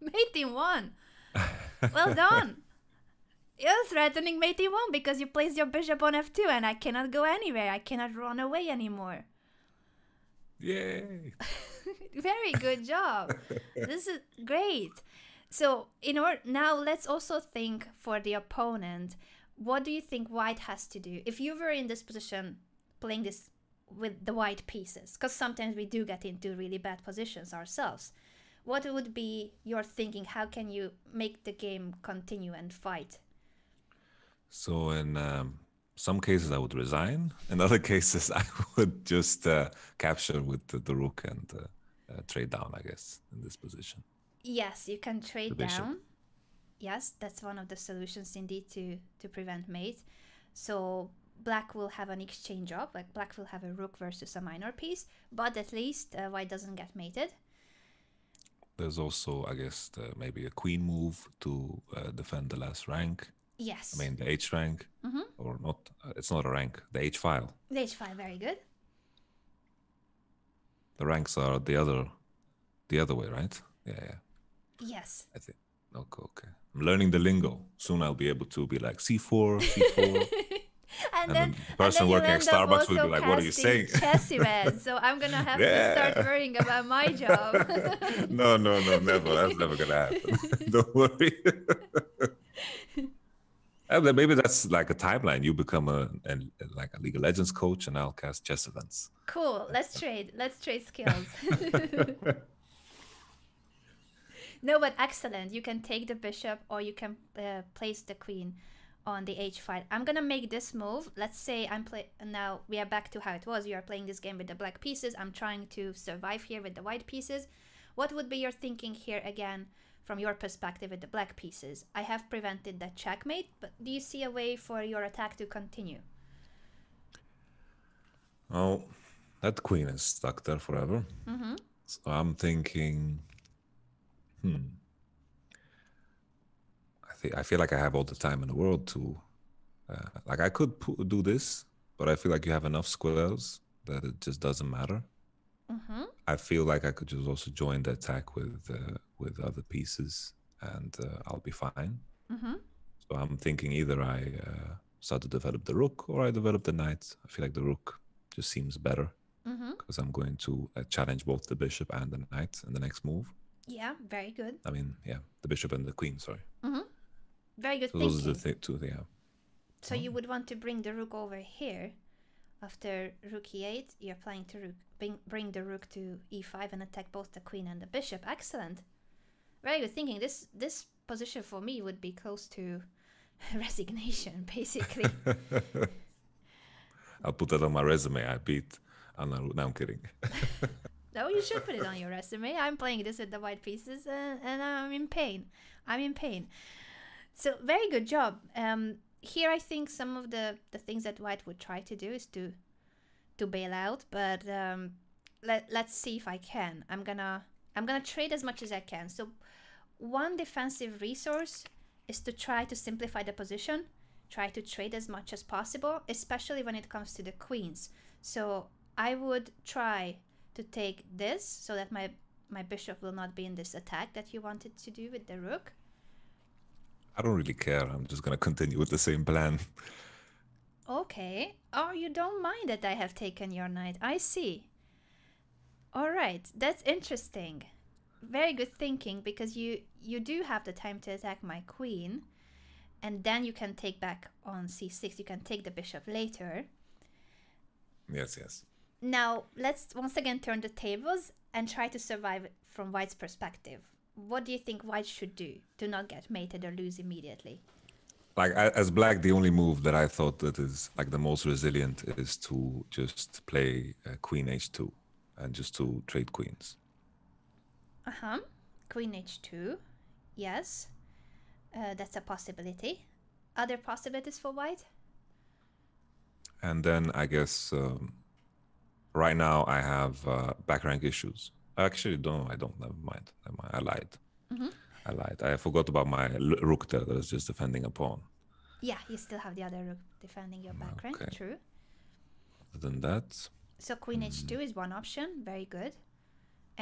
One. Mate in one. Well done. You're threatening mate in one because you placed your bishop on f two and I cannot go anywhere. I cannot run away anymore. Yay. Very good job. This is great. So in order, now let's also think for the opponent. What do you think white has to do? If you were in this position playing this with the white pieces, because sometimes we do get into really bad positions ourselves, what would be your thinking? How can you make the game continue and fight? So in um, some cases I would resign. In other cases I would just uh, capture with the, the rook and... Uh, Uh, trade down, I guess, in this position. Yes, you can trade down. Yes, that's one of the solutions indeed to to prevent mate. So black will have an exchange up, like black will have a rook versus a minor piece, but at least uh, white doesn't get mated. There's also, I guess, the, maybe a queen move to uh, defend the last rank. Yes. I mean, the h rank, mm-hmm. or not, uh, it's not a rank, the h file. The h file, very good. The ranks are the other, the other way, right? Yeah, yeah. Yes. I think. Okay, okay. I'm learning the lingo. Soon I'll be able to be like C four, C four. and, and then the person and then working at Starbucks will be like, "What are you saying?" Chess event. So I'm gonna have yeah. to start worrying about my job. no, no, no, never. That's never gonna happen. Don't worry. Maybe that's like a timeline. You become a, a like a League of Legends coach, and I'll cast chess events. Cool. Let's trade. Let's trade skills. No, but excellent. You can take the bishop, or you can uh, place the queen on the h file. I'm gonna make this move. Let's say I'm play. Now we are back to how it was. You are playing this game with the black pieces. I'm trying to survive here with the white pieces. What would be your thinking here again from your perspective with the black pieces? I have prevented that checkmate, but do you see a way for your attack to continue? Oh, that queen is stuck there forever. Mm-hmm. So I'm thinking, hmm. I think I feel like I have all the time in the world to, uh, like I could do this, but I feel like you have enough squares that it just doesn't matter. Mm-hmm. I feel like I could just also join the attack with uh, with other pieces, and uh, I'll be fine. Mm-hmm. So I'm thinking either I uh, start to develop the rook or I develop the knight. I feel like the rook just seems better because mm-hmm. I'm going to uh, challenge both the bishop and the knight in the next move. Yeah, very good. I mean, yeah, the bishop and the queen, sorry. Mm-hmm. Very good so thinking. Those are the th two, yeah. So um, you would want to bring the rook over here. After rook e eight, you're planning to rook, bring, bring the rook to e five and attack both the queen and the bishop. Excellent. Very good thinking. This this position for me would be close to resignation, basically. I'll put that on my resume. I beat Anna. No, I'm kidding. No, you should put it on your resume. I'm playing this at the white pieces and, and I'm in pain. I'm in pain. So very good job. Um, Here, I think some of the, the things that white would try to do is to to bail out, but um, let, let's see if I can. I'm gonna I'm gonna trade as much as I can. So one defensive resource is to try to simplify the position, try to trade as much as possible, especially when it comes to the queens. So I would try to take this so that my, my bishop will not be in this attack that you wanted to do with the rook. I don't really care. I'm just going to continue with the same plan. Okay. Oh, you don't mind that I have taken your knight. I see. All right. That's interesting. Very good thinking, because you, you do have the time to attack my queen. And then you can take back on c six. You can take the bishop later. Yes, yes. Now, let's once again turn the tables and try to survive from white's perspective. What do you think white should do to not get mated or lose immediately? Like, as black, the only move that I thought that is like the most resilient is to just play uh, queen h two and just to trade queens. Uh-huh. Queen h two. Yes. Uh, that's a possibility. Other possibilities for white? And then I guess um, right now I have uh, back rank issues. Actually, don't. I don't. Never mind. Never mind. I lied. Mm-hmm. I lied. I forgot about my rook there that is just defending a pawn. Yeah, you still have the other rook defending your back rank. Okay. True. Other than that. So queen mm. h two is one option. Very good.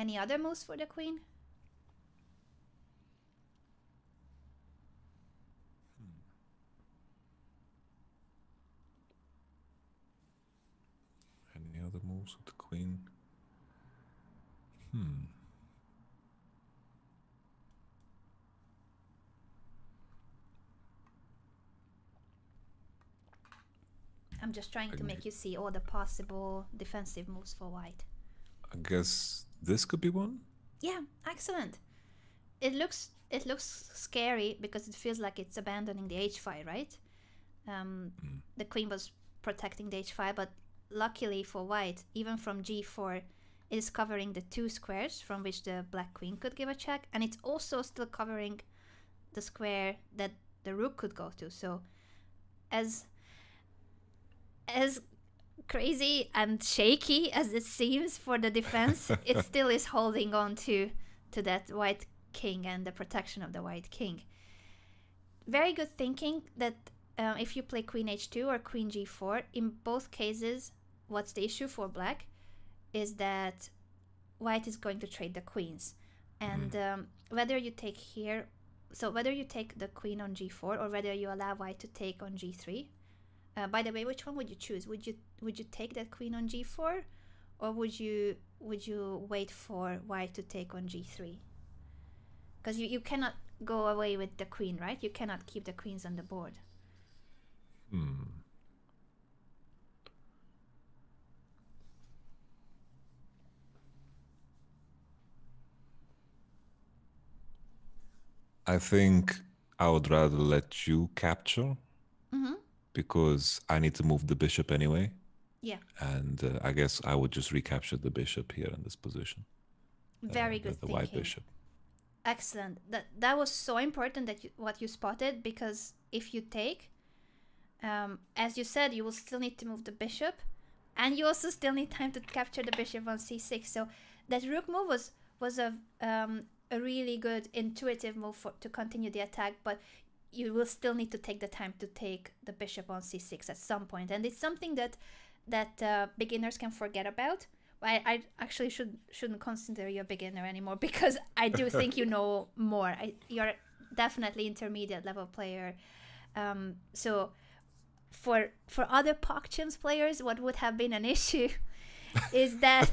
Any other moves for the queen? Any other moves with the queen? Hmm. I'm just trying to make you see all the possible defensive moves for white. I guess this could be one? Yeah, excellent. It looks it looks scary because it feels like it's abandoning the h five, right? Um, mm. The queen was protecting the h five, but luckily for white, even from g four, is covering the two squares from which the black queen could give a check, and it's also still covering the square that the rook could go to. So as as crazy and shaky as it seems for the defense, it still is holding on to to that white king and the protection of the white king. Very good thinking that um, if you play queen h two or queen g four, in both cases, what's the issue for black is that white is going to trade the queens, and mm. um, whether you take here, so whether you take the queen on g four or whether you allow white to take on g three. Uh, by the way, which one would you choose? Would you would you take that queen on g four, or would you would you wait for white to take on g three? Because you you cannot go away with the queen, right? You cannot keep the queens on the board. Mm. I think I would rather let you capture mm-hmm. because I need to move the bishop anyway. Yeah. And uh, I guess I would just recapture the bishop here in this position. Very uh, good the thinking. White bishop. Excellent. That that was so important that you, what you spotted, because if you take, um, as you said, you will still need to move the bishop, and you also still need time to capture the bishop on c six. So that rook move was was a um, a really good intuitive move for, to continue the attack, but you will still need to take the time to take the bishop on c six at some point, and it's something that that uh, beginners can forget about. I, I actually should, shouldn't consider you a beginner anymore, because I do think you know more. I, you're definitely intermediate level player. Um, so for for other PogChamps players, what would have been an issue is that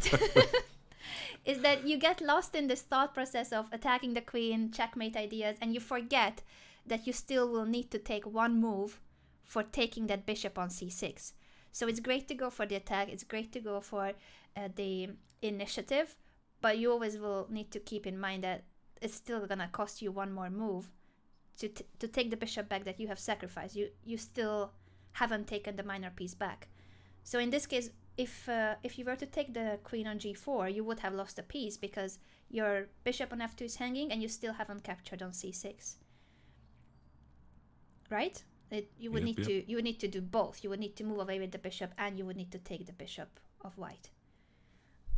is that you get lost in this thought process of attacking the queen, checkmate ideas, and you forget that you still will need to take one move for taking that bishop on c six. So it's great to go for the attack, it's great to go for uh, the initiative, but you always will need to keep in mind that it's still gonna cost you one more move to t to take the bishop back that you have sacrificed. You you still haven't taken the minor piece back. So in this case, if uh, if you were to take the queen on g four, you would have lost a piece because your bishop on f two is hanging and you still haven't captured on c six. Right? It, you would yep, need yep. to you would need to do both. You would need to move away with the bishop, and you would need to take the bishop of white.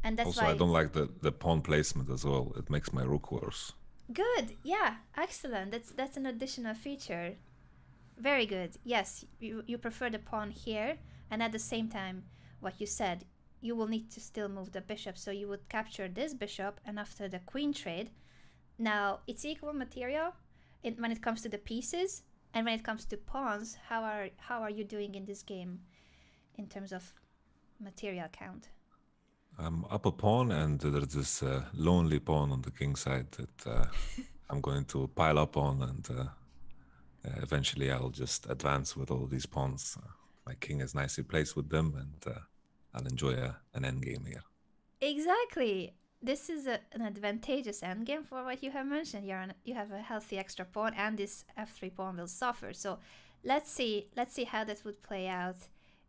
And that's also why I don't like the the pawn placement as well. It makes my rook worse. Good, yeah, excellent. That's that's an additional feature. Very good. Yes, you you prefer the pawn here, and at the same time, what you said, you will need to still move the bishop. So you would capture this bishop, and after the queen trade, now it's equal material in, when it comes to the pieces. And when it comes to pawns, how are how are you doing in this game in terms of material count? I'm up a pawn, and there's this uh, lonely pawn on the king side that uh, I'm going to pile up on, and uh, uh, eventually I'll just advance with all these pawns. Uh, my king is nicely placed with them, and uh, I'll enjoy a, an endgame here. Exactly. This is a, an advantageous endgame for what you have mentioned. You're on, you have a healthy extra pawn, and this f three pawn will suffer. So let's see let's see how that would play out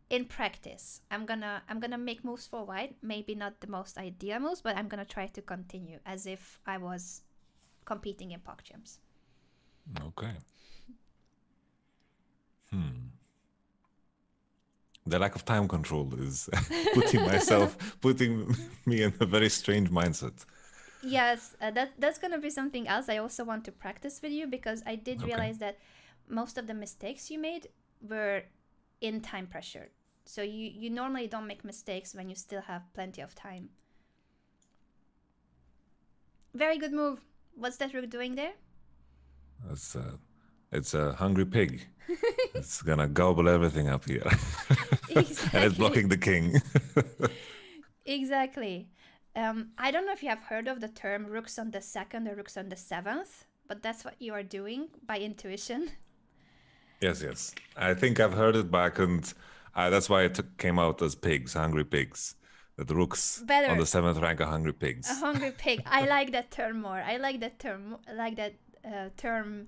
in practice. I'm gonna I'm gonna make moves for white. Maybe not the most ideal moves, but I'm gonna try to continue as if I was competing in PogChamps. Okay. Hmm. The lack of time control is putting myself, putting me in a very strange mindset. Yes, uh, that that's going to be something else I also want to practice with you, because I did okay. realize that most of the mistakes you made were in time pressure. So you, you normally don't make mistakes when you still have plenty of time. Very good move. What's that rook doing there? That's... Uh... It's a hungry pig. It's gonna gobble everything up here. Exactly. And it's blocking the king. Exactly. Um, I don't know if you have heard of the term rooks on the second or rooks on the seventh, but that's what you are doing by intuition. Yes, yes. I think I've heard it, but I couldn't. Uh, that's why it took, came out as pigs, hungry pigs. That the rooks Better. on the seventh rank are hungry pigs. A hungry pig. I like that term more. I like that term. I like that uh, term.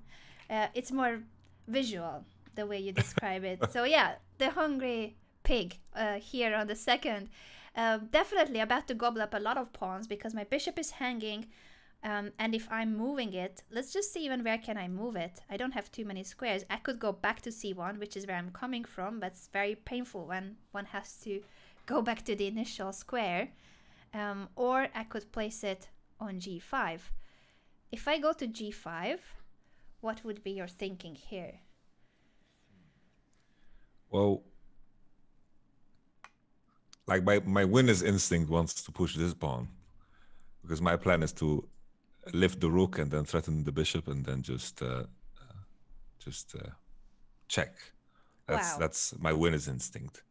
Uh, it's more visual, the way you describe it. So yeah, the hungry pig uh, here on the second. Uh, definitely about to gobble up a lot of pawns because my bishop is hanging. Um, and if I'm moving it, let's just see even where can I move it. I don't have too many squares. I could go back to c one, which is where I'm coming from. But it's very painful when one has to go back to the initial square. Um, or I could place it on g five. If I go to g five... what would be your thinking here? Well, like my, my winner's instinct wants to push this pawn, because my plan is to lift the rook and then threaten the bishop and then just uh, just uh, check. That's, wow. that's my winner's instinct.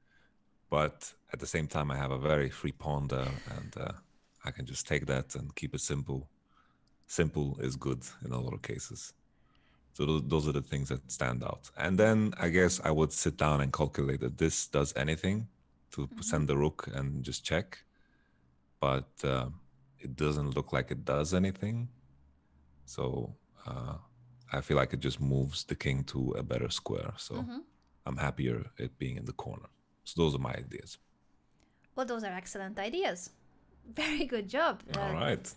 But at the same time, I have a very free pawn there, and uh, I can just take that and keep it simple. Simple is good in a lot of cases. So those are the things that stand out. And then I guess I would sit down and calculate that this does anything to mm-hmm. send the rook and just check. But uh, it doesn't look like it does anything. So uh, I feel like it just moves the king to a better square. So mm-hmm. I'm happier it being in the corner. So those are my ideas. Well, those are excellent ideas. Very good job. All uh, right.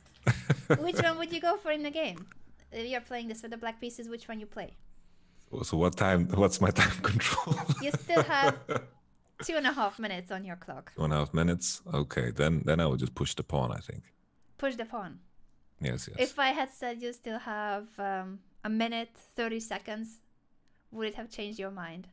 Which one would you go for in the game? If you're playing this with the black pieces, which one you play? So what time? What's my time control? You still have two and a half minutes on your clock. Two and a half minutes. Okay, then then I would just push the pawn. I think. Push the pawn. Yes, yes. If I had said you still have um, a minute thirty seconds, would it have changed your mind?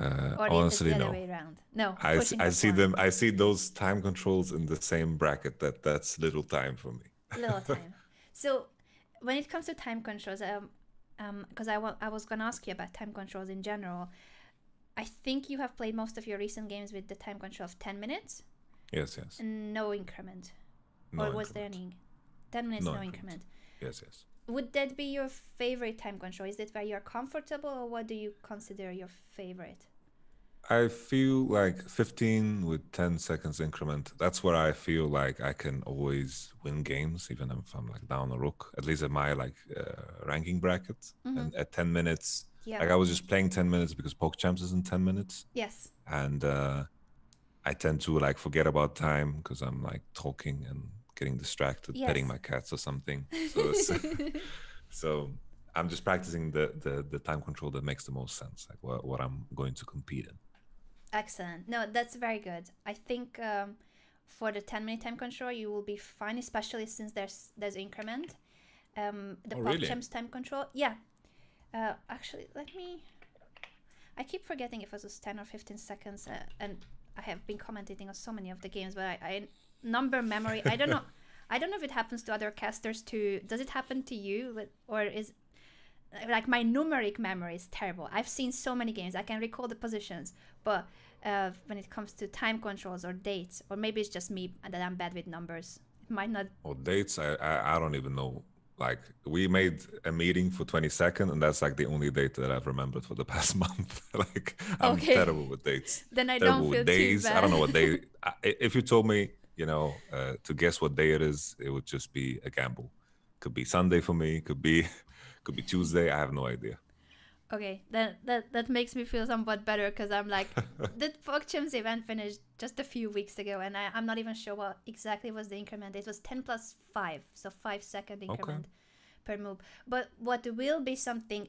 Uh, or honestly, no. Way no. I see, the I see them. I see those time controls in the same bracket. That that's little time for me. Little time. So when it comes to time controls, um. Because um, I, wa I was going to ask you about time controls in general. I think you have played most of your recent games with the time control of ten minutes? Yes, yes. No increment? No or increment. Was there any? ten minutes, no, no increment. increment. Yes, yes. Would that be your favorite time control? Is that where you're comfortable, or what do you consider your favorite? I feel like fifteen with ten seconds increment. That's where I feel like I can always win games, even if I'm like down a rook. At least in my like uh, ranking bracket. Mm-hmm. And at ten minutes, yeah. Like I was just playing ten minutes because PogChamps is in ten minutes. Yes. And uh, I tend to like forget about time because I'm like talking and getting distracted, yes. Petting my cats or something. So, it's, so I'm just practicing the, the the time control that makes the most sense, like what, what I'm going to compete in. Excellent. No, that's very good. I think um, for the ten minute time control, you will be fine, especially since there's there's increment. Um, the oh, PogChamps really? time control, yeah. Uh, actually, let me. I keep forgetting if it was ten or fifteen seconds, uh, and I have been commentating on so many of the games, but I, I number memory. I don't know. I don't know if it happens to other casters too. Does it happen to you, or is like my numeric memory is terrible? I've seen so many games. I can recall the positions, but uh, when it comes to time controls or dates, or maybe it's just me that I'm bad with numbers. It might not. Or dates, I, I I don't even know. Like we made a meeting for twenty-second, and that's like the only date that I've remembered for the past month. Like I'm okay. terrible with dates. Then I terrible don't feel with days. Too bad. I don't know what day. I, if you told me, you know, uh, to guess what day it is, it would just be a gamble. Could be Sunday for me. Could be. Could be Tuesday. I have no idea. Okay, that that, that makes me feel somewhat better because I'm like, the PogChamps event finished just a few weeks ago, and I, I'm not even sure what exactly was the increment. It was ten plus five, so five second increment okay. per move. But what will be something,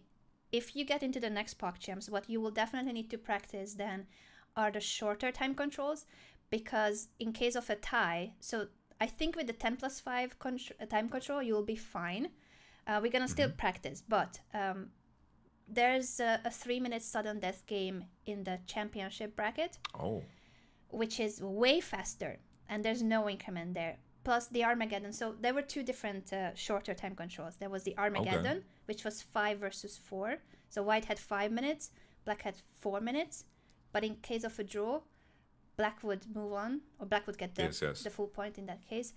if you get into the next PogChamps, what you will definitely need to practice then are the shorter time controls, because in case of a tie, so I think with the ten plus five con time control, you will be fine. Uh, we're gonna mm-hmm. still practice, but um, there's a, a three-minute sudden death game in the championship bracket, oh, which is way faster, and there's no increment there. Plus the Armageddon. So there were two different uh, shorter time controls. There was the Armageddon, okay. which was five versus four. So white had five minutes, black had four minutes. But in case of a draw, black would move on, or black would get the, yes, yes. the full point in that case.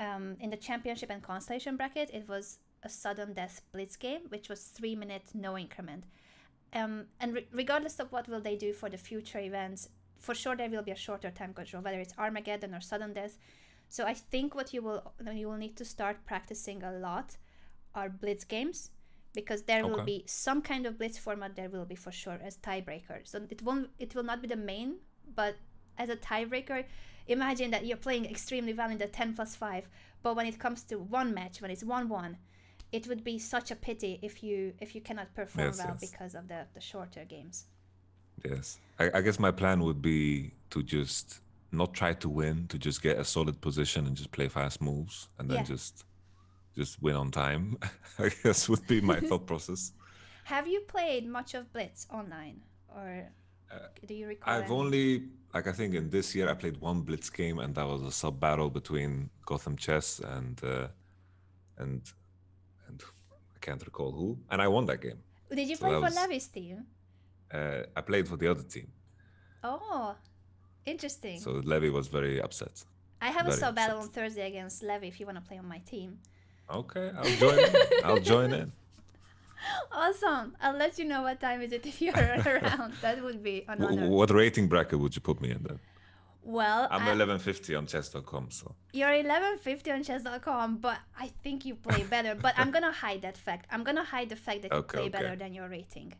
Um, in the championship and constellation bracket, it was a sudden death blitz game, which was three minutes, no increment. Um, and re regardless of what will they do for the future events, for sure there will be a shorter time control, whether it's Armageddon or sudden death. So I think what you will you will need to start practicing a lot are blitz games, because there okay. will be some kind of blitz format. There will be for sure as tiebreaker. So it won't it will not be the main, but as a tiebreaker, imagine that you're playing extremely well in the ten plus five, but when it comes to one match, when it's one one. It would be such a pity if you if you cannot perform yes, well yes. because of the, the shorter games. Yes. I, I guess my plan would be to just not try to win, to just get a solid position and just play fast moves and then yeah. just just win on time, I guess would be my thought process. Have you played much of blitz online, or uh, do you recall? I've any? only, like I think in this year, I played one blitz game, and that was a sub battle between Gotham Chess and uh, and... I can't recall who, and I won that game. Did you so play for was, Levy's team? Uh, I played for the other team. Oh, interesting. So Levy was very upset. I have very a sub battle on Thursday against Levy if you want to play on my team. Okay, I'll join in. I'll join in. Awesome. I'll let you know what time is it if you're around. That would be an honor. What rating bracket would you put me in then? Well, I'm, I'm eleven fifty on chess dot com, so you're eleven fifty on chess dot com, but I think you play better. But I'm gonna hide that fact. I'm gonna hide the fact that okay, you play okay. better than your rating.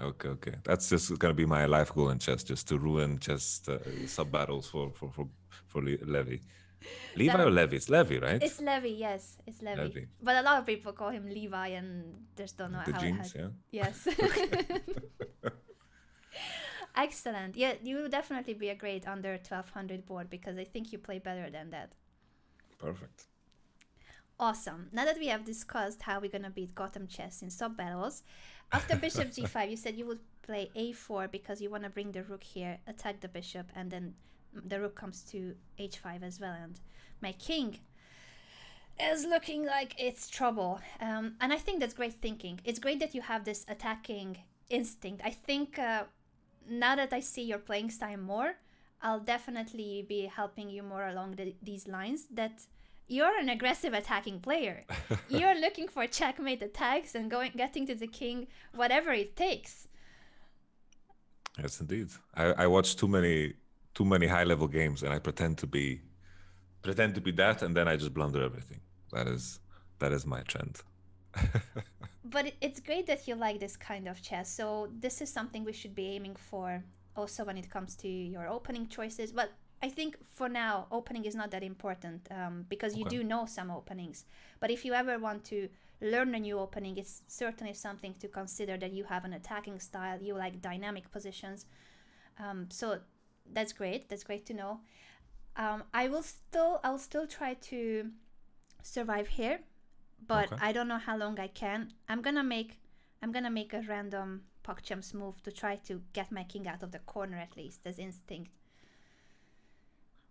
Okay, okay. That's just gonna be my life goal in chess, just to ruin chess uh, sub battles for for for, for Levy. Levi or Levy? It's Levy, right? It's Levy, yes. It's Levy. Levy. But a lot of people call him Levi and just don't know the how genes, it had... yeah. Yes. Excellent. Yeah, you will definitely be a great under twelve hundred board because I think you play better than that. Perfect. Awesome. Now that we have discussed how we're going to beat Gotham Chess in sub battles, after bishop g five, you said you would play a four because you want to bring the rook here, attack the bishop, and then the rook comes to h five as well. And my king is looking like it's trouble. Um, and I think that's great thinking. It's great that you have this attacking instinct. I think uh, now that I see your playing style more, I'll definitely be helping you more along the, these lines that... You're an aggressive attacking player. You're looking for checkmate attacks and going, getting to the king, whatever it takes. Yes, indeed. I, I watch too many, too many high-level games, and I pretend to be, pretend to be that, and then I just blunder everything. That is, that is my trend. But it's great that you like this kind of chess. So this is something we should be aiming for, also when it comes to your opening choices. But I think for now, opening is not that important um, because you okay. do know some openings. But if you ever want to learn a new opening, it's certainly something to consider that you have an attacking style, you like dynamic positions. Um, so that's great. That's great to know. Um, I will still, I'll still try to survive here, but okay. I don't know how long I can. I'm gonna make, I'm gonna make a random PogChamps move to try to get my king out of the corner at least as instinct.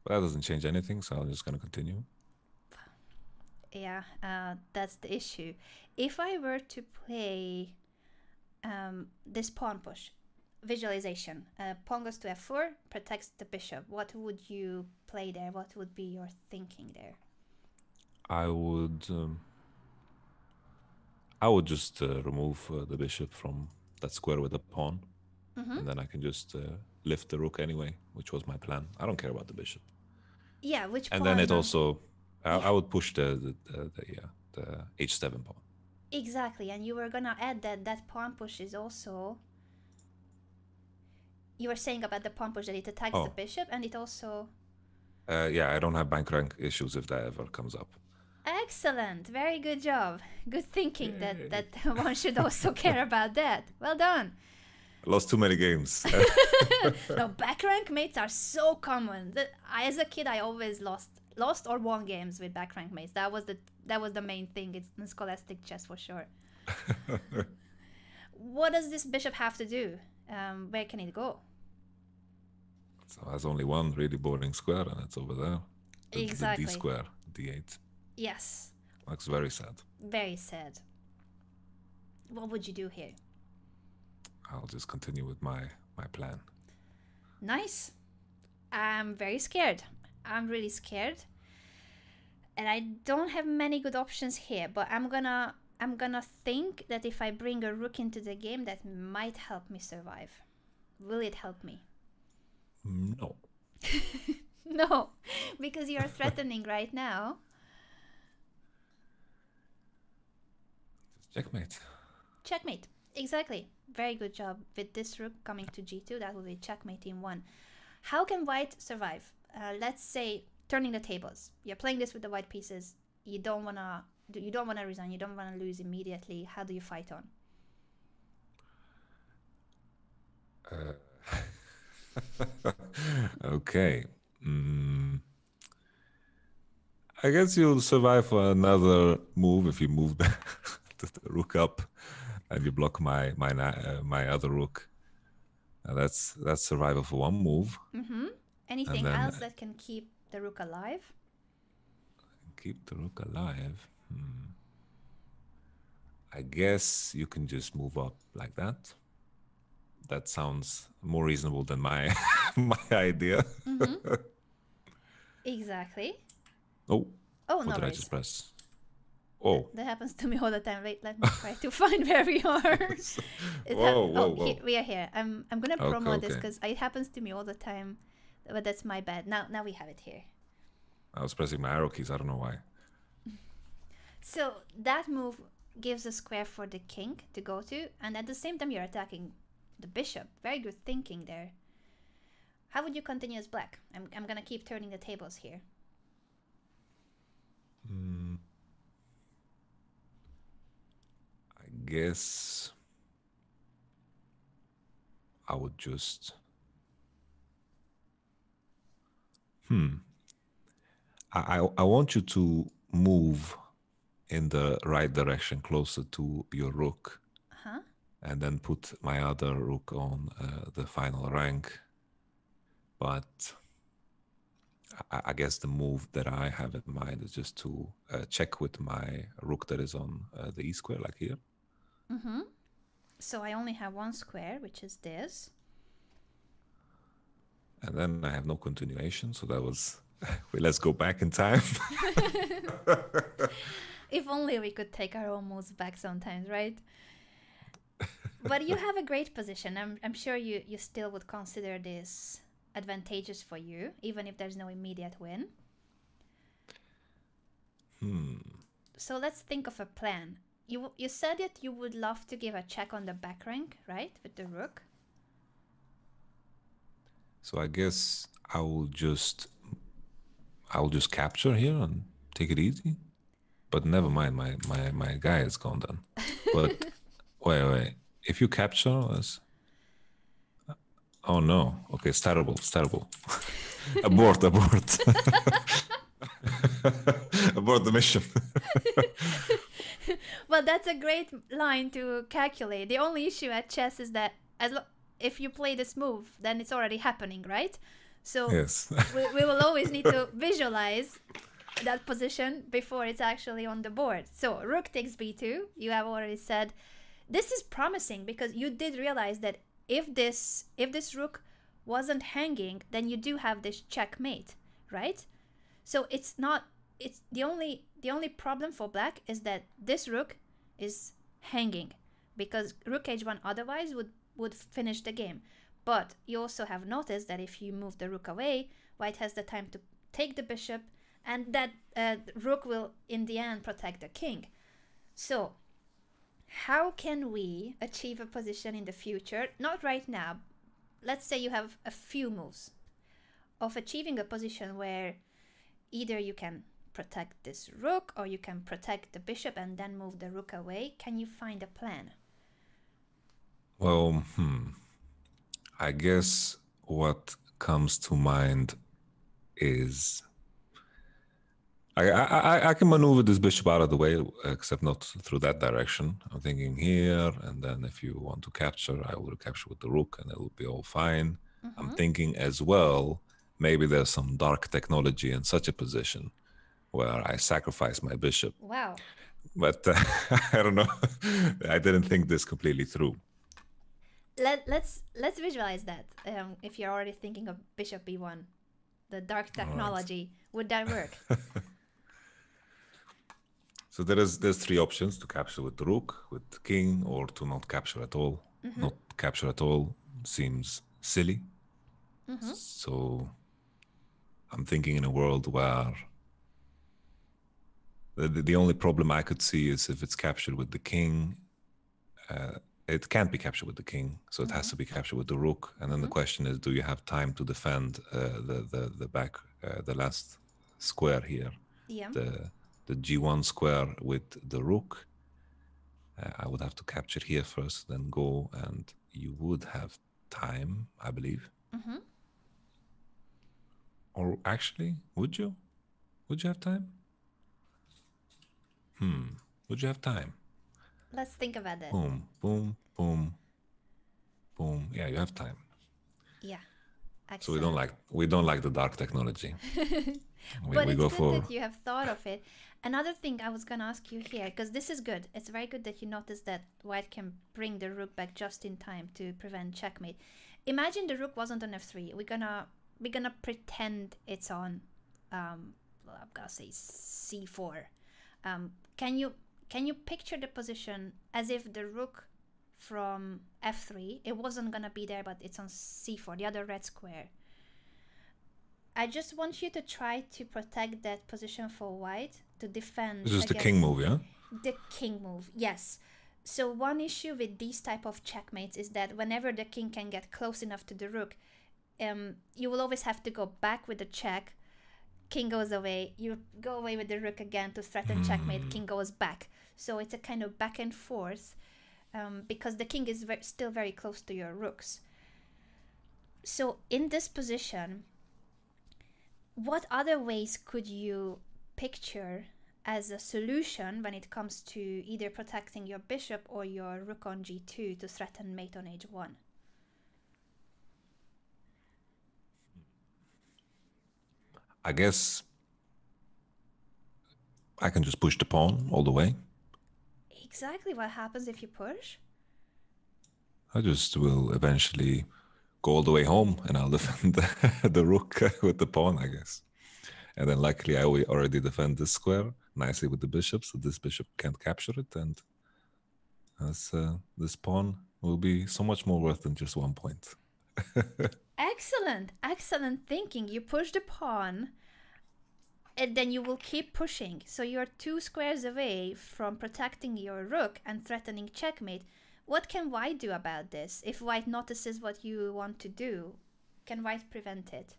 Well, that doesn't change anything, so I'm just going to continue. Yeah, uh, that's the issue. If I were to play um, this pawn push, visualization, uh, pawn goes to f four, protects the bishop. What would you play there? What would be your thinking there? I would, um, I would just uh, remove uh, the bishop from that square with the pawn, mm-hmm. and then I can just uh, lift the rook anyway, which was my plan. I don't care about the bishop. Yeah, which pawn? And then it also, I, yeah. I would push the the, the, the, yeah, the h seven pawn. Exactly, and you were gonna add that that pawn push is also, you were saying about the pawn push that it attacks oh. the bishop and it also... Uh, yeah, I don't have bank rank issues if that ever comes up. Excellent, very good job. Good thinking Yay. that that one should also care about that. Well done. Lost too many games. No, back rank mates are so common. I, as a kid, I always lost, lost or won games with back rank mates. That was the that was the main thing in scholastic chess for sure. What does this bishop have to do? Um, where can it go? So there's only one really boring square, and it's over there. The, exactly. The D square, D eight. Yes. Looks very sad. Very sad. What would you do here? I'll just continue with my, my plan. Nice. I'm very scared. I'm really scared. And I don't have many good options here, but I'm gonna I'm gonna think that if I bring a rook into the game, that might help me survive. Will it help me? No. No, because you're threatening right now. Checkmate. Checkmate. Exactly. Very good job. With this rook coming to g two, that will be checkmate in one. How can white survive? Uh, let's say turning the tables. You're playing this with the white pieces. You don't wanna. You don't wanna resign. You don't wanna lose immediately. How do you fight on? Uh, okay. Mm. I guess you'll survive for another move if you move the rook up. And you block my my uh, my other rook. Uh, that's that's survival for one move. Mm-hmm. Anything then, else that can keep the rook alive? Keep the rook alive. Hmm. I guess you can just move up like that. That sounds more reasonable than my my idea. Mm-hmm. Exactly. Oh. Oh no! What did I just press? Oh. That happens to me all the time. Wait, let me try to find where we are. It whoa, whoa, oh, whoa. Here, we are here. I'm, I'm going to promo okay, okay. this because it happens to me all the time. But that's my bad. Now now we have it here. I was pressing my arrow keys. I don't know why. So that move gives a square for the king to go to. And at the same time, you're attacking the bishop. Very good thinking there. How would you continue as black? I'm, I'm going to keep turning the tables here. guess I would just... Hmm. I, I, I want you to move in the right direction closer to your rook. Uh-huh. And then put my other rook on uh, the final rank. But I, I guess the move that I have in mind is just to uh, check with my rook that is on uh, the E square, like here. Mm-hmm. So I only have one square, which is this. And then I have no continuation, so that was... Well, let's go back in time. If only we could take our own moves back sometimes, right? But you have a great position. I'm, I'm sure you, you still would consider this advantageous for you, even if there's no immediate win. Hmm. So let's think of a plan. You, you said that you would love to give a check on the back rank, right? With the rook. So I guess I will just... I'll just capture here and take it easy. But never mind, my, my, my guy is gone then. But wait, wait. If you capture us... Oh no. Okay, it's terrible, it's terrible. abort, abort. Abort the mission. Well, that's a great line to calculate. The only issue at chess is that as lo if you play this move, then it's already happening, right? So yes. we, we will always need to visualize that position before it's actually on the board. So rook takes b two, you have already said. This is promising because you did realize that if this, if this rook wasn't hanging, then you do have this checkmate, right? So it's not, it's the only, the only problem for black is that this rook is hanging because rook h one otherwise would, would finish the game. But you also have noticed that if you move the rook away, white has the time to take the bishop, and that uh, rook will, in the end, protect the king. So, how can we achieve a position in the future? Not right now. Let's say you have a few moves of achieving a position where either you can protect this rook, or you can protect the bishop and then move the rook away. Can you find a plan? Well, hmm... I guess what comes to mind is I, I I can maneuver this bishop out of the way, except not through that direction. I'm thinking here, and then if you want to capture, I will capture with the rook, and it will be all fine. Mm-hmm. I'm thinking as well, maybe there's some dark technology in such a position where I sacrifice my bishop. Wow! But uh, I don't know. I didn't think this completely through. Let, let's let's visualize that. Um, if you're already thinking of bishop b one, the dark technology, right. Would that work? So there is there's three options: to capture with the rook, with the king, or to not capture at all. Mm-hmm. Not capture at all seems silly. Mm-hmm. So I'm thinking in a world where the the only problem I could see is if it's captured with the king. Uh, It can't be captured with the king, so it mm-hmm. has to be captured with the rook. And then mm-hmm. the question is, do you have time to defend uh, the, the the back, uh, the last square here? Yeah. The the g one square with the rook. Uh, I would have to capture here first, then go, and you would have time, I believe. Mm-hmm. Or actually, would you? Would you have time? Hmm. Would you have time? Let's think about that. Boom, boom, boom, boom. Yeah, you have time. Yeah, excellent. So we don't like we don't like the dark technology. we, but we it's go good for... that you have thought of it. Another thing I was gonna ask you here, because this is good. It's very good that you notice that white can bring the rook back just in time to prevent checkmate. Imagine the rook wasn't on f three. We're gonna we're gonna pretend it's on. Um, well, I'm gonna say c four. Um, can you? Can you picture the position as if the rook from f three, it wasn't going to be there, but it's on c four, the other red square? I just want you to try to protect that position for white, to defend. This is the king move, yeah? The king move, yes. So one issue with these type of checkmates is that whenever the king can get close enough to the rook, um, you will always have to go back with the check. King goes away, you go away with the rook again to threaten checkmate, king goes back. So it's a kind of back and forth um, because the king is ve still very close to your rooks. So in this position, what other ways could you picture as a solution when it comes to either protecting your bishop or your rook on g two to threaten mate on h one? I guess I can just push the pawn all the way. Exactly what happens if you push? I just will eventually go all the way home and I'll defend the, the rook with the pawn, I guess. And then luckily I already defend this square nicely with the bishop, so this bishop can't capture it. And as, uh, this pawn will be so much more worth than just one point. Excellent, excellent thinking. You push the pawn and then you will keep pushing. So you're two squares away from protecting your rook and threatening checkmate. What can white do about this? If white notices what you want to do, can white prevent it?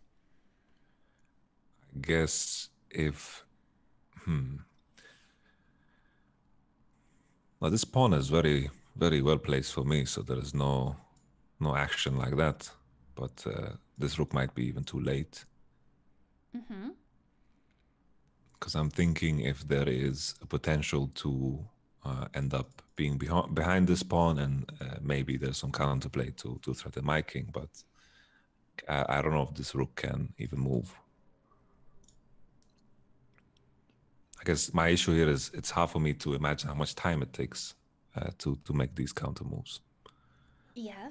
I guess if... Hmm. Now this pawn is very, very well placed for me, so there is no, no action like that. But uh, this rook might be even too late. Mm-hmm. Because I'm thinking if there is a potential to uh, end up being behind, behind this pawn, and uh, maybe there's some counterplay to, to threaten my king, but I, I don't know if this rook can even move. I guess my issue here is it's hard for me to imagine how much time it takes uh, to, to make these counter moves. Yeah,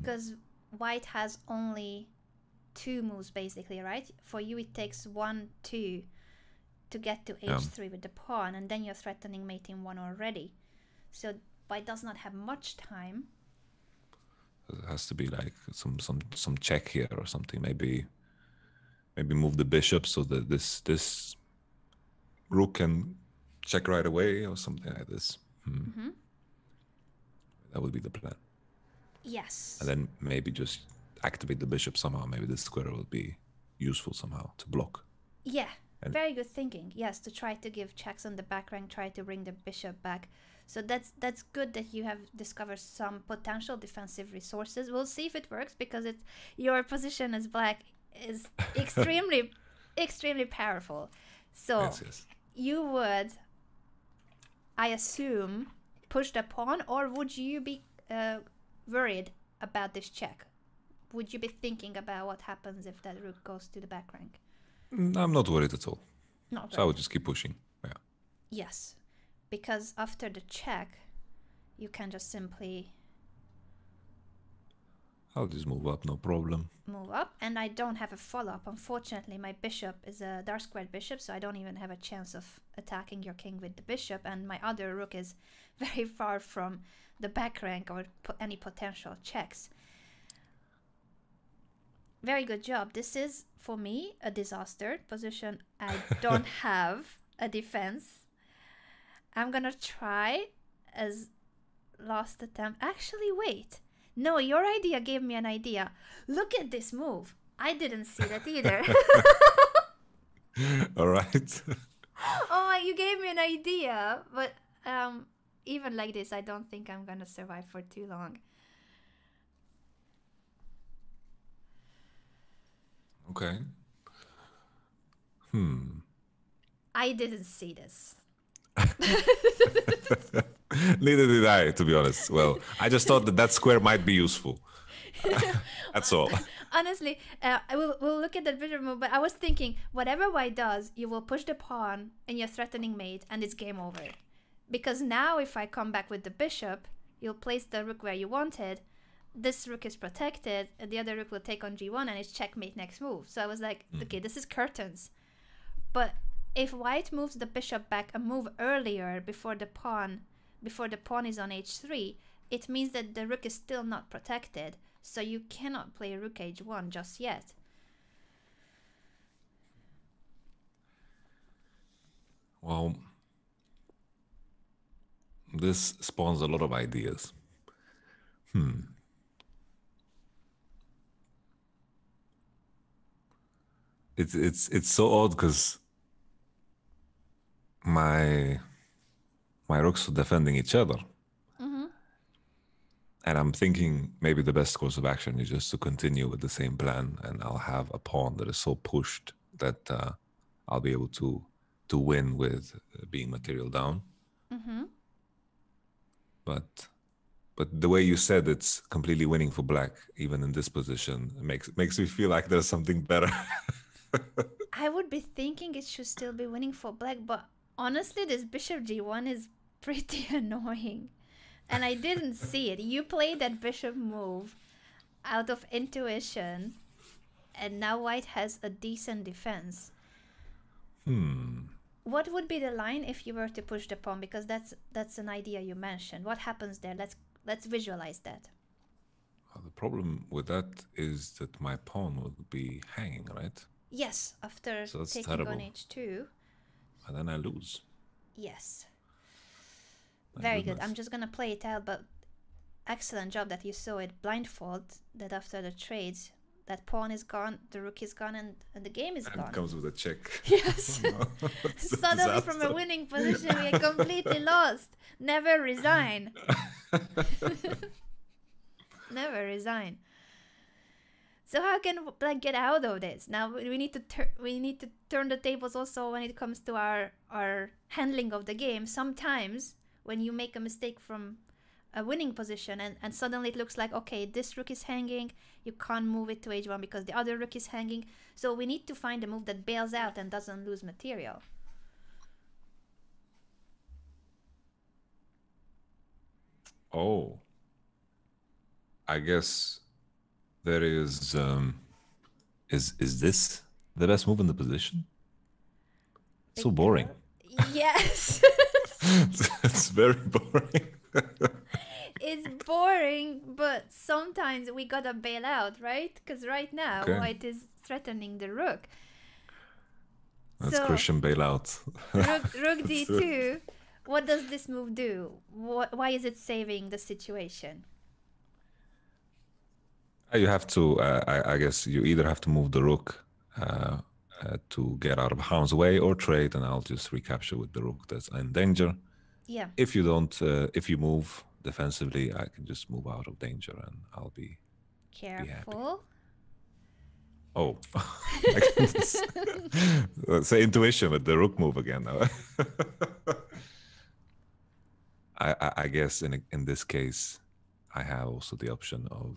because hmm. white has only two moves basically, right? For you it takes one, two, to get to h three yeah. with the pawn, and then you're threatening mate in one already. So white does not have much time. It has to be like some some some check here or something. Maybe maybe move the bishop so that this this rook can check right away or something like this. Hmm. Mm-hmm. That would be the plan. Yes. And then maybe just activate the bishop somehow. Maybe this square will be useful somehow to block. Yeah. And very good thinking. Yes, to try to give checks on the back rank, try to bring the bishop back. So that's that's good that you have discovered some potential defensive resources. We'll see if it works, because it's, your position as black is extremely, extremely powerful. So yes, yes. you would, I assume, push the pawn, or would you be uh, worried about this check? Would you be thinking about what happens if that rook goes to the back rank? I'm not worried at all. Not worried. So I would just keep pushing. Yeah. Yes, because after the check, you can just simply... I'll just move up, no problem. Move up, and I don't have a follow-up. Unfortunately, my bishop is a dark squared bishop, so I don't even have a chance of attacking your king with the bishop, and my other rook is very far from the back rank or po any potential checks. Very good job. This is, for me, a disaster position. I don't have a defense. I'm gonna try as last attempt. Actually, wait. No, your idea gave me an idea. Look at this move. I didn't see that either. All right. Oh, you gave me an idea. But um, even like this, I don't think I'm gonna survive for too long. Okay. Hmm. I didn't see this. Neither did I, to be honest. Well, I just thought that that square might be useful. That's all. Honestly, uh, I will, we'll look at that video move, but I was thinking, whatever white does, you will push the pawn and you're threatening mate, and it's game over. Because now if I come back with the bishop, you'll place the rook where you wanted. This rook is protected, and the other rook will take on g one, and it's checkmate next move. So I was like, mm. okay, this is curtains. But if white moves the bishop back a move earlier before the pawn, before the pawn is on h three, it means that the rook is still not protected. So you cannot play rook h one just yet. Well, this spawns a lot of ideas. Hmm. It's it's it's so odd because my my rooks are defending each other, mm-hmm. And I'm thinking maybe the best course of action is just to continue with the same plan, and I'll have a pawn that is so pushed that uh, I'll be able to to win with being material down. Mm-hmm. But but the way you said it's completely winning for black, even in this position, it makes makes me feel like there's something better. I would be thinking it should still be winning for black, but honestly, this bishop g one is pretty annoying. And I didn't see it. You played that bishop move out of intuition, and now white has a decent defense. Hmm. What would be the line if you were to push the pawn? Because that's that's an idea you mentioned. What happens there? Let's let's visualize that. Well, the problem with that is that my pawn would be hanging, right? Yes, after so taking terrible. on h two. And then I lose. Yes. Very good. I'm just going to play it out, but excellent job that you saw it blindfold, that after the trades, that pawn is gone, the rook is gone, and, and the game is and gone. And it comes with a check. Yes. Oh, no. Suddenly a from a winning position, we are completely lost. Never resign. Never resign. So how can black get out of this? Now we need to we need to turn the tables also when it comes to our, our handling of the game. Sometimes when you make a mistake from a winning position and, and suddenly it looks like, okay, this rook is hanging, you can't move it to h one because the other rook is hanging. So we need to find a move that bails out and doesn't lose material. Oh, I guess there is, um, is, is this the best move in the position? It's so boring. Yes. It's very boring. It's boring, but sometimes we gotta bail out, right? Because right now, okay, white is threatening the rook. That's so, Christian bailout. Rook, rook d two. What does this move do? What, why is it saving the situation? You have to, uh, I, I guess, you either have to move the rook uh, Uh, to get out of harm's way or trade, and I'll just recapture with the rook that's in danger. Yeah. If you don't, uh, if you move defensively, I can just move out of danger and I'll be careful. Be oh, that's the intuition with the rook move again. I, I, I guess in in this case, I have also the option of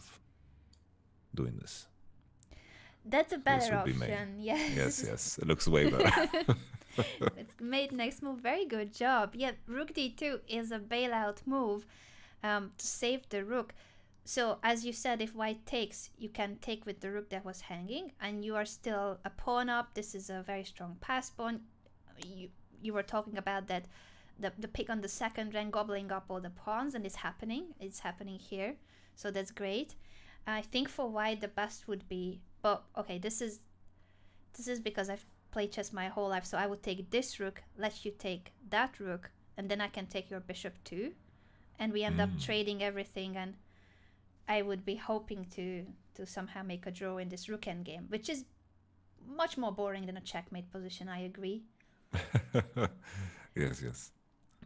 doing this. That's a better option. Yes. Yes, yes. It looks way better. It's made next move. Very good job. Yeah, rook d two is a bailout move um, to save the rook. So as you said, if white takes, you can take with the rook that was hanging, and you are still a pawn up. This is a very strong pass pawn. You you were talking about that, the the pick on the second rank gobbling up all the pawns, and it's happening. It's happening here. So that's great. I think for white the best would be. But okay, this is this is because I've played chess my whole life, so I would take this rook, let you take that rook, and then I can take your bishop too, and we end mm. up trading everything, and I would be hoping to to somehow make a draw in this rook endgame, which is much more boring than a checkmate position, I agree. Yes, yes.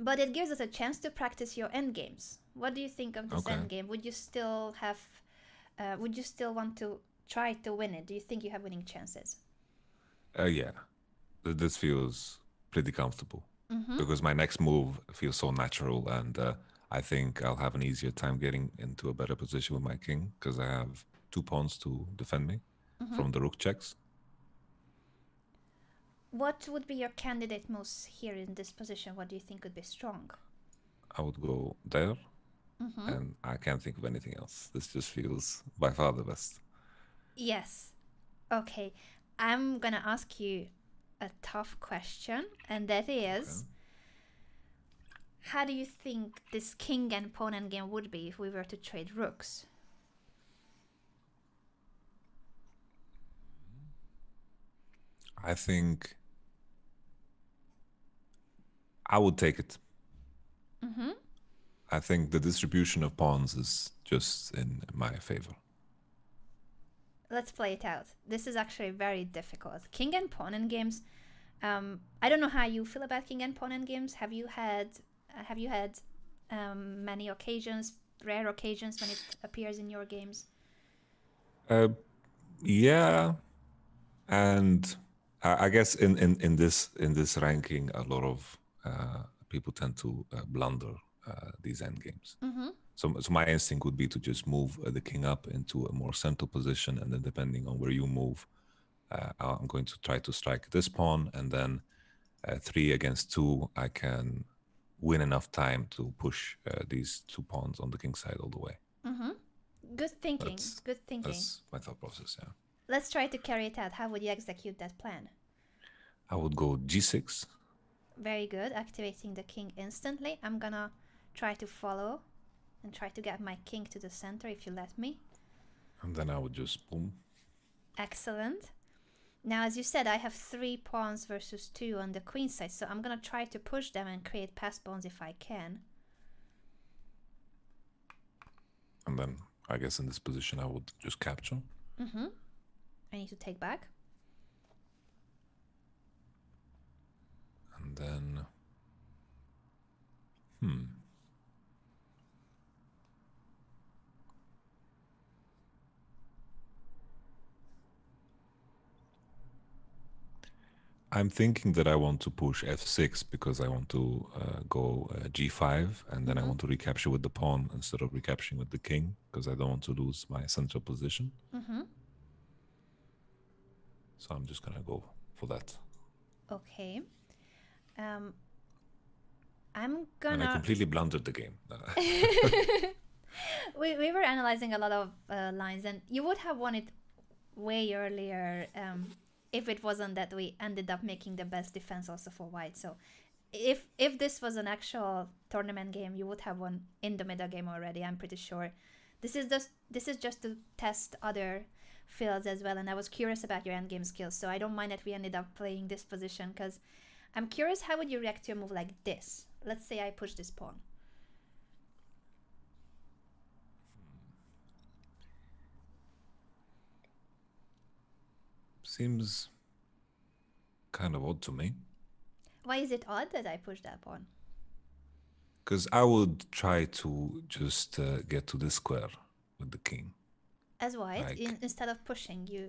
But it gives us a chance to practice your endgames. What do you think of this okay. endgame? Would you still have uh, would you still want to try to win it? Do you think you have winning chances? Uh, yeah, this feels pretty comfortable mm-hmm. because my next move feels so natural, and uh, I think I'll have an easier time getting into a better position with my king because I have two pawns to defend me mm-hmm. from the rook checks. What would be your candidate moves here in this position? What do you think would be strong? I would go there mm-hmm. and I can't think of anything else. This just feels by far the best. Yes. Okay. I'm going to ask you a tough question, and that is, okay. how do you think this king and pawn endgame would be if we were to trade rooks? I think I would take it. Mm-hmm. I think the distribution of pawns is just in my favor. Let's play it out. This is actually very difficult. King and pawn endgames. Um, I don't know how you feel about king and pawn endgames. Have you had, have you had um, many occasions rare occasions when it appears in your games? Uh, yeah, and I guess in in in this in this ranking, a lot of uh, people tend to uh, blunder uh, these end games. Mm-hmm. So, so my instinct would be to just move the king up into a more central position, and then depending on where you move, uh, I'm going to try to strike this pawn, and then uh, three against two, I can win enough time to push uh, these two pawns on the king side all the way. Mm-hmm. Good thinking. That's, Good thinking. That's my thought process. Yeah. Let's try to carry it out. How would you execute that plan? I would go g six. Very good. Activating the king instantly. I'm gonna try to follow and try to get my king to the center if you let me. And then I would just boom. Excellent. Now, as you said, I have three pawns versus two on the queen side, so I'm gonna try to push them and create pass pawns if I can. And then, I guess in this position, I would just capture. Mm-hmm. I need to take back. And then... Hmm. I'm thinking that I want to push f six because I want to uh, go uh, g five, and then mm-hmm. I want to recapture with the pawn instead of recapturing with the king because I don't want to lose my central position. Mm-hmm. So I'm just gonna go for that. Okay. Um, I'm gonna... And I completely blundered the game. we, we were analyzing a lot of uh, lines, and you would have won it way earlier um, if it wasn't that we ended up making the best defense also for white. So if, if this was an actual tournament game, you would have won in the middle game already, I'm pretty sure. This is just, this is just to test other... fields as well, and I was curious about your endgame skills, so I don't mind that we ended up playing this position, because I'm curious, how would you react to a move like this? Let's say I push this pawn. Seems kind of odd to me. Why is it odd that I push that pawn? Because I would try to just uh, get to this square with the king. As white, like, in, instead of pushing you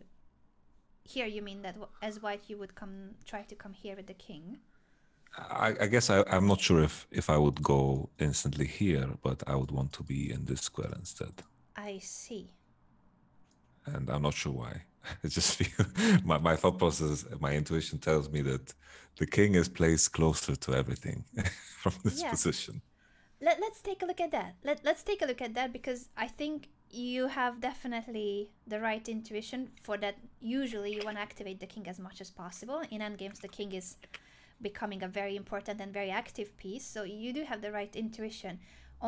here, you mean that as white you would come try to come here with the king? I, I guess I, I'm not sure if if I would go instantly here, but I would want to be in this square instead. I see. And I'm not sure why. It's just my my thought process, my intuition tells me that the king is placed closer to everything from this yeah. position. Let, let's take a look at that. Let let's take a look at that, because I think you have definitely the right intuition for that. Usually you want to activate the king as much as possible. In endgames, the king is becoming a very important and very active piece, so you do have the right intuition.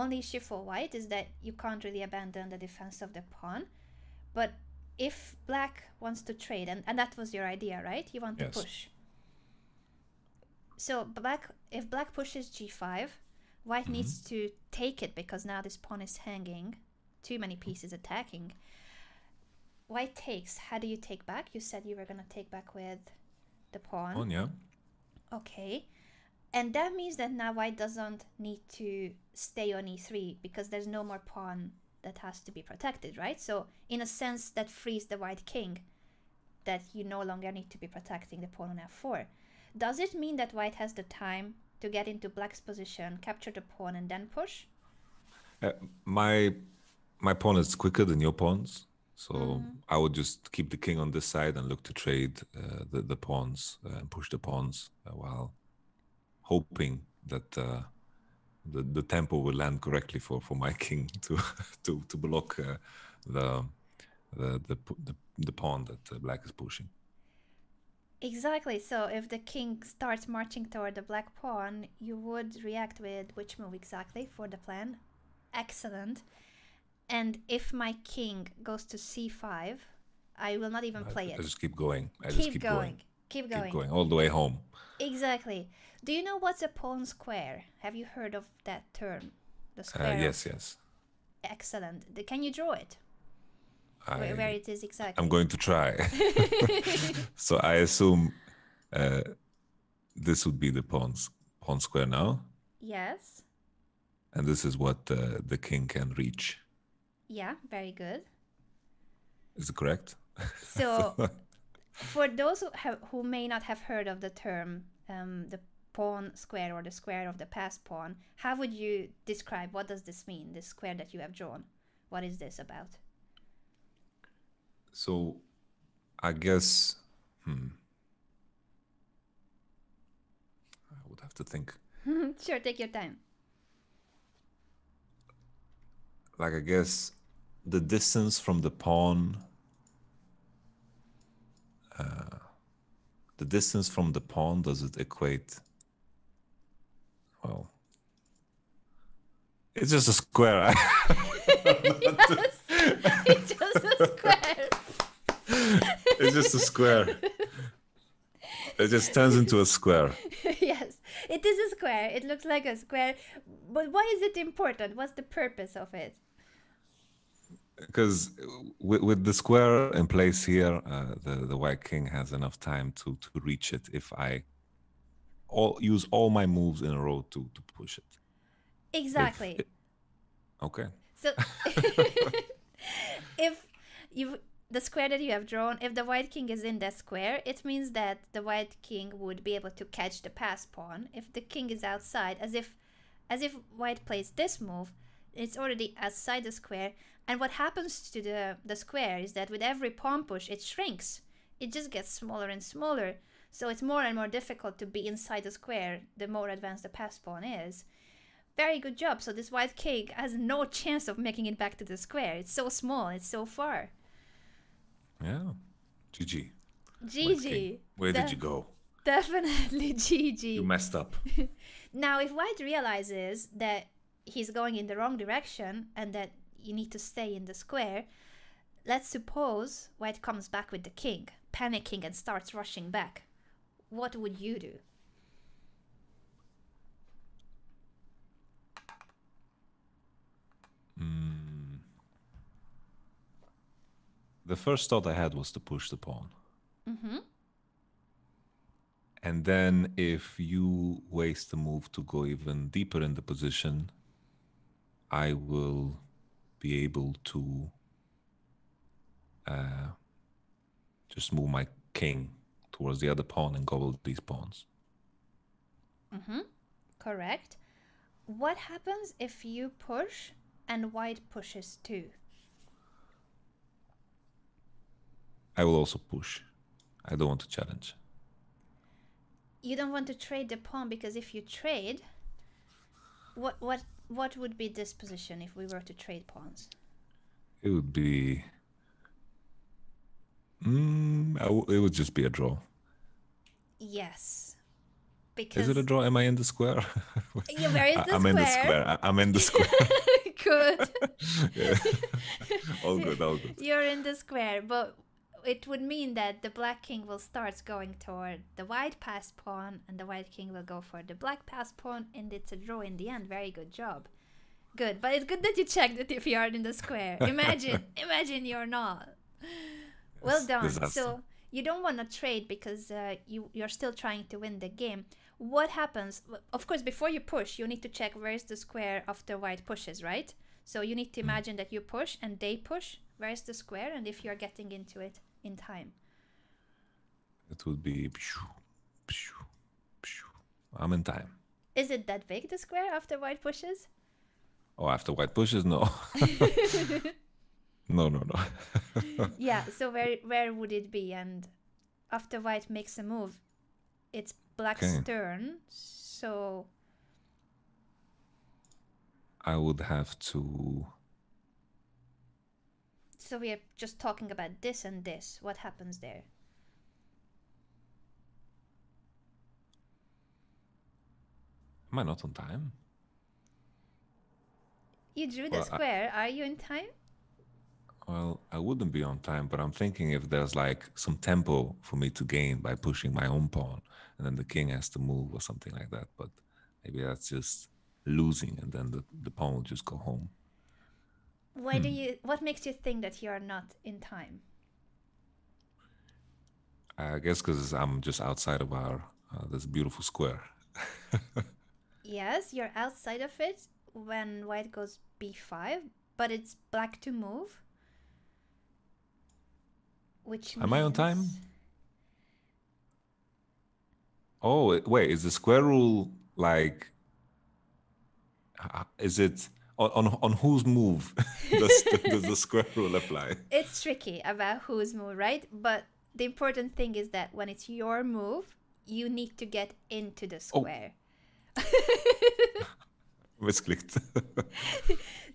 Only issue for white is that you can't really abandon the defense of the pawn. But if black wants to trade, and, and that was your idea, right? You want yes. to push. So black, if black pushes g five, white mm-hmm. needs to take it, because now this pawn is hanging. Too many pieces attacking. White takes. How do you take back? You said you were going to take back with the pawn. Pawn, yeah. Okay. And that means that now white doesn't need to stay on e three, because there's no more pawn that has to be protected, right? So in a sense, that frees the white king, that you no longer need to be protecting the pawn on f four. Does it mean that white has the time to get into black's position, capture the pawn, and then push? Uh, my... My pawn is quicker than your pawns, so mm-hmm. I would just keep the king on this side and look to trade uh, the, the pawns uh, and push the pawns uh, while hoping that uh, the, the tempo will land correctly for, for my king to to, to block uh, the, the, the, the, the pawn that uh, black is pushing. Exactly, so if the king starts marching toward the black pawn, you would react with which move exactly for the plan? Excellent. And if my king goes to c five, I will not even play I, it. I just keep going. I keep just keep going. going. Keep going. Keep going all the way home. Exactly. Do you know what's a pawn square? Have you heard of that term? The square. Uh, yes, yes. Excellent. Can you draw it? I, where, where it is exactly? I'm going to try. So I assume uh, this would be the pawn pawn square now. Yes. And this is what uh, the king can reach. Yeah, very good. Is it correct? So for those who, have, who may not have heard of the term, um, the pawn square or the square of the passed pawn, how would you describe, what does this mean, this square that you have drawn? What is this about? So I guess, hmm, I would have to think. Sure, take your time. Like, I guess the distance from the pawn, uh, the distance from the pawn, does it equate? Well, it's just a square. Yes, it's just a square. It's just a square. It just turns into a square. Yes, it is a square. It looks like a square. But why is it important? What's the purpose of it? Because with, with the square in place here, uh, the, the white king has enough time to, to reach it if I all, use all my moves in a row to, to push it. Exactly. If, it, okay. So if you... the square that you have drawn, if the white king is in that square, it means that the white king would be able to catch the pass pawn. If the king is outside, as if as if white plays this move, it's already outside the square. And what happens to the, the square is that with every pawn push, it shrinks. It just gets smaller and smaller. So it's more and more difficult to be inside the square the more advanced the pass pawn is. Very good job. So this white king has no chance of making it back to the square. It's so small. It's so far. Yeah, G G. G G. Where did you go? Definitely G G. You messed up. Now, if white realizes that he's going in the wrong direction and that you need to stay in the square, let's suppose white comes back with the king, panicking and starts rushing back. What would you do? Hmm. The first thought I had was to push the pawn. Mm-hmm. And then if you waste the move to go even deeper in the position, I will be able to uh, just move my king towards the other pawn and gobble these pawns. Mm-hmm. Correct. What happens if you push and white pushes too? I will also push. I don't want to challenge. You don't want to trade the pawn, because if you trade, what what what would be this position if we were to trade pawns? It would be. Mm, I w it would just be a draw. Yes, because is it a draw? Am I in the square? Yeah, where is the I, I'm square? I'm in the square. I, I'm in the square. Good. Yeah. All good. All good. You're in the square, but. It would mean that the black king will start going toward the white passed pawn and the white king will go for the black passed pawn, and it's a draw in the end. Very good job. Good. But it's good that you checked it if you are in the square. Imagine, imagine you're not. Well done. Disaster. So you don't want to trade because uh, you, you're still trying to win the game. What happens? Of course, before you push, you need to check where is the square after white pushes, right? So you need to imagine that you push and they push. Where is the square? And if you're getting into it in time, it would be I'm in time. Is it that big, the square, after white pushes? Oh, after white pushes, no. no no no Yeah, so where where would it be? And after white makes a move, it's black's okay. turn, so I would have to. So we are just talking about this and this. What happens there? Am I not on time? You drew the well, square. I, are you in time? Well, I wouldn't be on time, but I'm thinking if there's like some tempo for me to gain by pushing my own pawn, and then the king has to move or something like that. But maybe that's just losing, and then the, the pawn will just go home. Why hmm. do you? What makes you think that you are not in time? I guess because I'm just outside of our uh, this beautiful square. Yes, you're outside of it. when white goes b five, but it's black to move. Which means... Am I on time? Oh, wait, is the square rule like... Is it on, on, on whose move does, does the square rule apply? It's tricky about whose move, right? But the important thing is that when it's your move, you need to get into the square. Oh. Misclicked.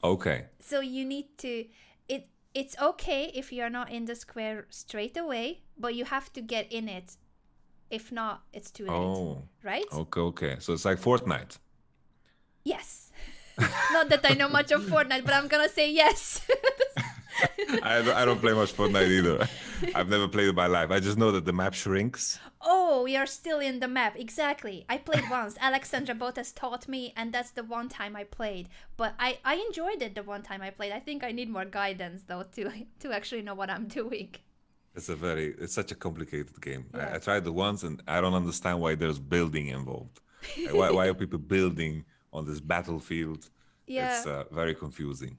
Okay. So you need to... It, it's okay if you're not in the square straight away, but you have to get in it. If not, it's too late. Oh. Right? Okay, okay. So it's like Fortnite. Yes. Not that I know much of Fortnite, but I'm going to say yes. I, don't, I don't play much Fortnite either. I've never played it in my life. I just know that the map shrinks. Oh, we are still in the map. Exactly. I played once. Alexandra Bottas taught me, and that's the one time I played. But I, I enjoyed it the one time I played. I think I need more guidance, though, to, to actually know what I'm doing. It's a very, it's such a complicated game. Yeah. I, I tried it once, and I don't understand why there's building involved. Why, why are people building on this battlefield? Yeah. It's uh, very confusing.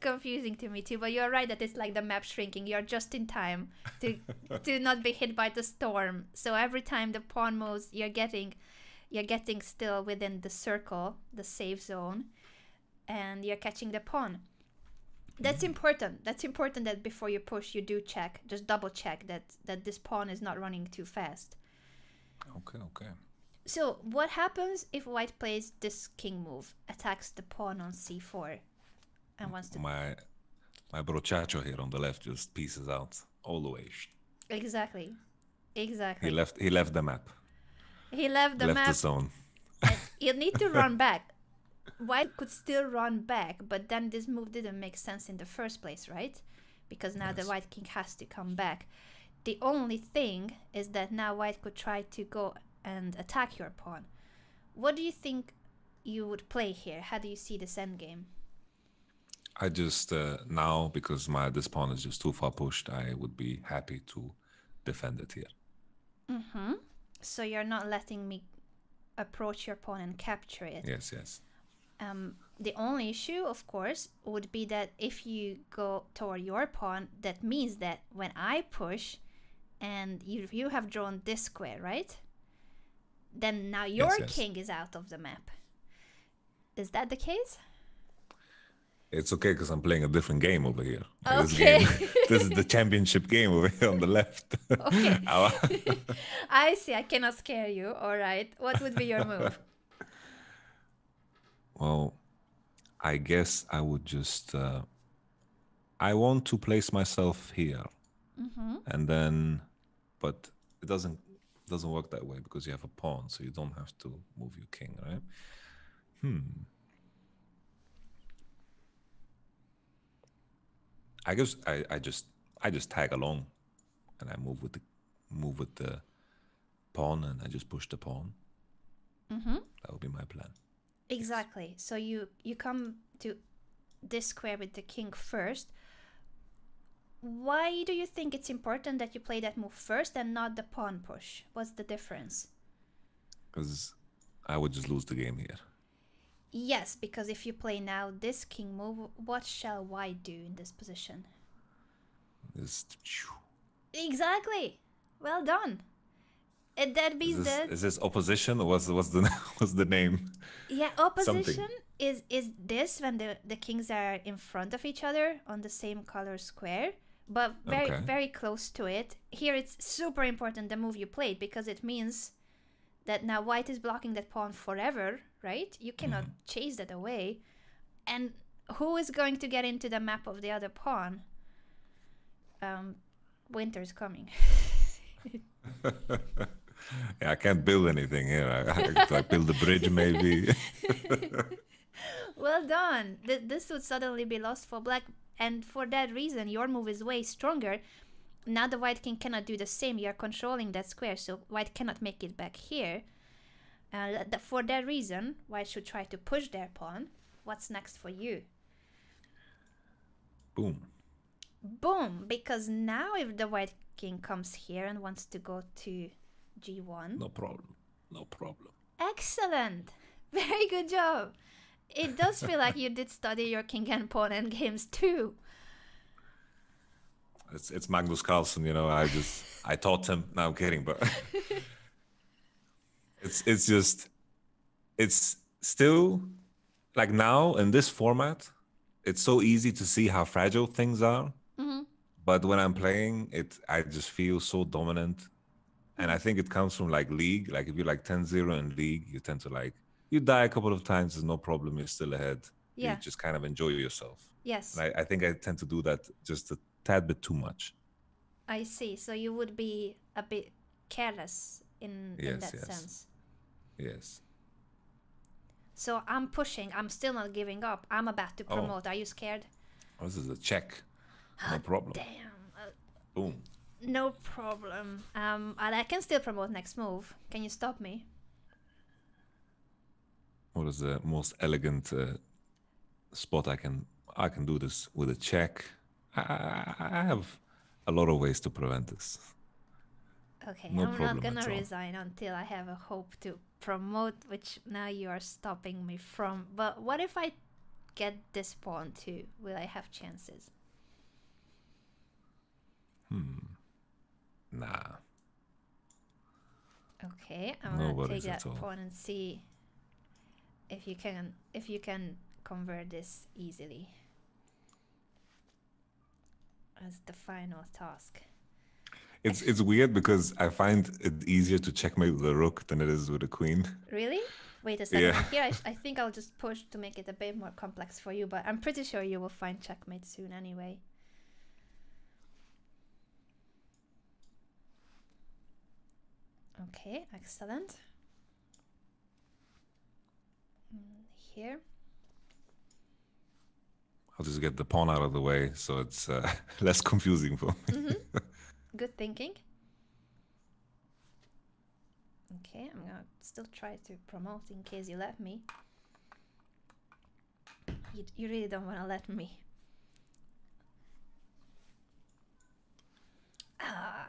Confusing to me too, but you're right that it's like the map shrinking. You're just in time to to not be hit by the storm. So every time the pawn moves, you're getting you're getting still within the circle, the safe zone, and you're catching the pawn. That's important. That's important that before you push, you do check, just double check that that this pawn is not running too fast. Okay, okay. So what happens if white plays this king move, attacks the pawn on c four? And wants to... My my brochacho here on the left just pieces out all the way. Exactly, exactly. He left. He left the map. He left the left map. Left the zone. You need to run back. White could still run back, but then this move didn't make sense in the first place, right? Because now yes. the white king has to come back. The only thing is that now white could try to go and attack your pawn. What do you think you would play here? How do you see this endgame? I just uh, now, because my this pawn is just too far pushed, I would be happy to defend it here. Mm-hmm. So you're not letting me approach your pawn and capture it. Yes, yes. Um, the only issue, of course, would be that if you go toward your pawn, that means that when I push and you, you have drawn this square, right? Then now your yes, yes. king is out of the map. Is that the case? It's okay because I'm playing a different game over here. Okay. This, game, this is the championship game over here on the left. Okay. I see. I cannot scare you. All right. What would be your move? Well, I guess I would just... Uh, I want to place myself here. Mm-hmm. And then... But it doesn't doesn't work that way because you have a pawn, so you don't have to move your king, right? Hmm. I guess I, I just I just tag along, and I move with the move with the pawn, and I just push the pawn. Mm-hmm. That would be my plan. Exactly. Yes. So you you come to this square with the king first. Why do you think it's important that you play that move first and not the pawn push? What's the difference? Because I would just lose the game here. Yes, because if you play now this king move, what shall white do in this position? This... Exactly. Well done. And that means is this, that is this opposition or what's what's the what's the name? Yeah, opposition Something. is is this when the the kings are in front of each other on the same color square, but very okay. very close to it. Here it's super important the move you played because it means that now white is blocking that pawn forever, right? You cannot mm. chase that away. And who is going to get into the map of the other pawn? Um, winter is coming. Yeah, I can't build anything here. I, I, I build a bridge maybe. Well done. Th this would suddenly be lost for black. And for that reason, your move is way stronger. Now the white king cannot do the same. You're controlling that square, so white cannot make it back here. Uh, th for that reason, white should try to push their pawn. What's next for you? Boom. Boom, because now if the white king comes here and wants to go to g one... No problem, no problem. Excellent. Very good job. it does feel like you did study your king and pawn end games too. It's it's Magnus Carlsen, you know. I just I taught him. No, I'm kidding, but it's it's just it's still like now in this format, it's so easy to see how fragile things are. Mm-hmm. But when I'm playing it, I just feel so dominant, and I think it comes from like league. Like if you're like ten zero in league, you tend to like you die a couple of times. There's no problem. You're still ahead. Yeah. You just kind of enjoy yourself. Yes. And I, I think I tend to do that just to tad bit too much. I see. So you would be a bit careless in, yes, in that yes. sense. Yes. So I'm pushing. I'm still not giving up. I'm about to promote. Oh. Are you scared? Oh, this is a check. No oh, problem. Damn. Uh, Boom. No problem. Um, and I can still promote next move. Can you stop me? What is the most elegant uh, spot I can I can do this with a check? I, I have a lot of ways to prevent this. Okay, no I'm not gonna resign until I have a hope to promote, which now you are stopping me from. But what if I get this pawn too? Will I have chances? Hmm. Nah. Okay, I'm no gonna take that pawn and see if you can if you can convert this easily. As the final task. It's it's weird because I find it easier to checkmate with a rook than it is with a queen. Really? Wait a second. Yeah. Here I, I think I'll just push to make it a bit more complex for you, but I'm pretty sure you will find checkmate soon anyway. Okay, excellent. Here. I'll just get the pawn out of the way, so it's uh, less confusing for me. Mm-hmm. Good thinking. Okay, I'm gonna still try to promote in case you let me. You, you really don't want to let me. Ah,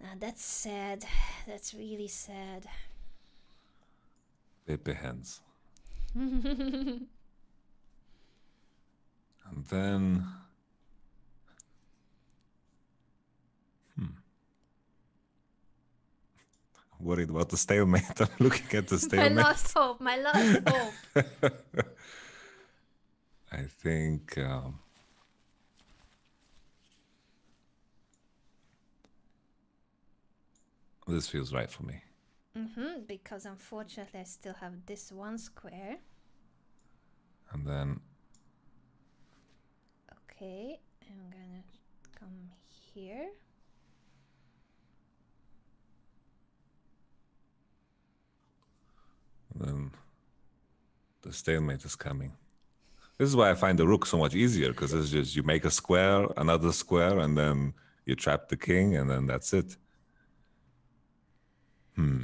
now that's sad. That's really sad. Baby hands. And then, hmm. I'm worried about the stalemate. I'm looking at the stalemate. My last hope, my last hope. I think, um, this feels right for me. Mm-hmm, because unfortunately I still have this one square. And then, okay, I'm gonna come here. And then the stalemate is coming. This is why I find the rook so much easier, because it's just you make a square, another square, and then you trap the king, and then that's it. Hmm.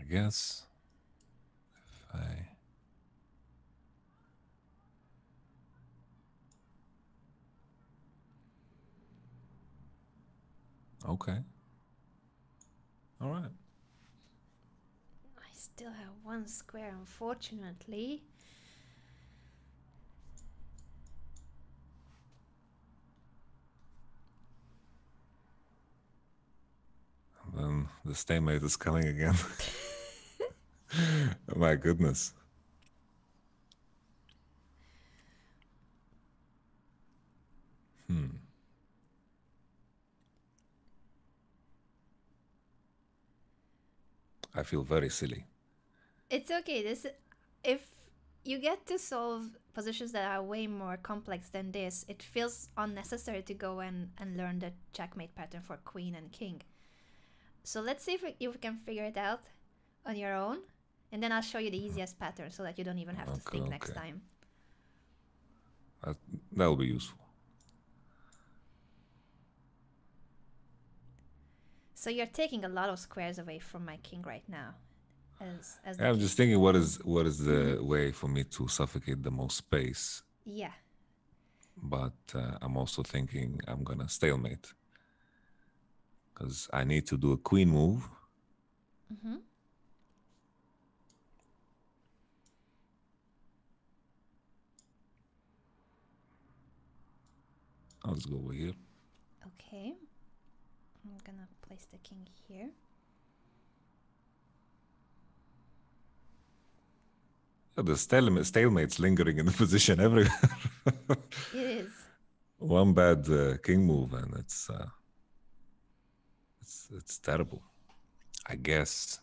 I guess if I... Okay. All right. I still have one square, unfortunately. And then the stalemate is coming again. My goodness. Hmm. I feel very silly. It's okay. This, if you get to solve positions that are way more complex than this, it feels unnecessary to go and, and learn the checkmate pattern for queen and king. So let's see if we, if we can figure it out on your own. And then I'll show you the easiest pattern so that you don't even have okay, to think okay. next time. That, that'll be useful. So you're taking a lot of squares away from my king right now. As, as I'm king. just thinking, what is what is the mm-hmm. way for me to suffocate the most space? Yeah. But uh, I'm also thinking I'm gonna stalemate because I need to do a queen move. Mm-hmm. I'll just go over here. Okay. I'm gonna place the king here. The stalemate's lingering in the position everywhere. It is. One bad uh, king move and it's, uh, it's it's terrible. I guess.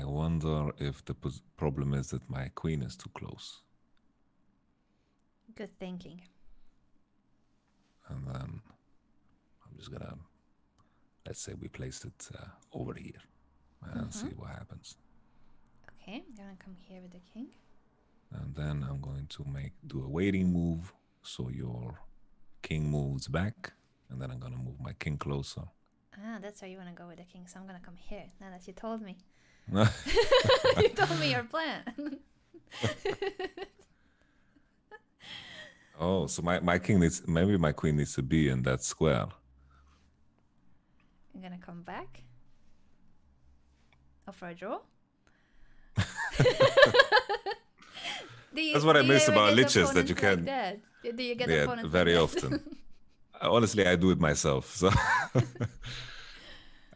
I wonder if the problem is that my queen is too close. Good thinking. And then I'm just gonna, let's say we place it uh, over here and mm-hmm. see what happens. Okay, I'm gonna come here with the king. And then I'm going to make do a waiting move, so your king moves back, and then I'm gonna move my king closer. Ah, that's where you wanna go with the king. So I'm gonna come here. Now that you told me, you told me your plan. Oh, so my my king needs maybe my queen needs to be in that square. I'm gonna come back. Oh, for a draw. you, That's what I miss about liches, that you can. Like that? Do you get yeah, very like often. Honestly, I do it myself. So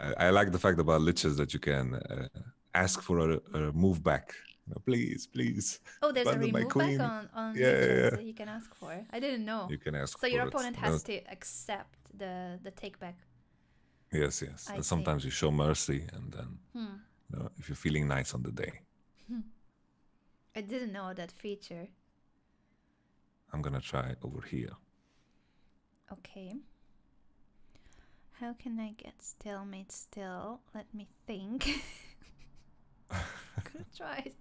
I, I like the fact about liches that you can uh, ask for a, a move back. You know, please, please. Oh, there's a remove back on, on yeah, liches yeah. that you can ask for. I didn't know. You can ask. So for your opponent it. has no. to accept the the take back. Yes, yes. I and see. Sometimes you show mercy, and then hmm. you know, if you're feeling nice on the day. I didn't know that feature. I'm gonna try over here. Okay. How can I get stalemate still? Let me think. Could try it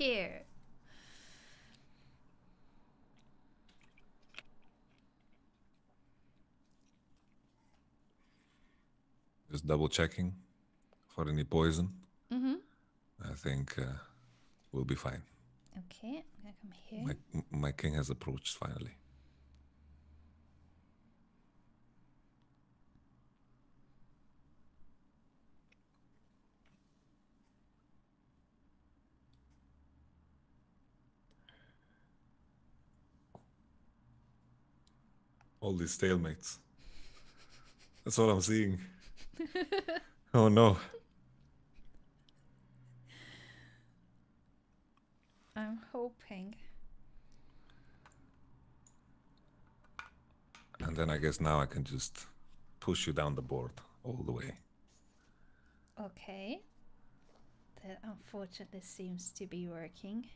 here. Just double checking for any poison. Mm-hmm. I think uh, we'll be fine. Okay, I'm gonna come here. My, my king has approached finally. All these stalemates. That's all I'm seeing. Oh no. I'm hoping. And then I guess now I can just push you down the board all the way. Okay. That unfortunately seems to be working.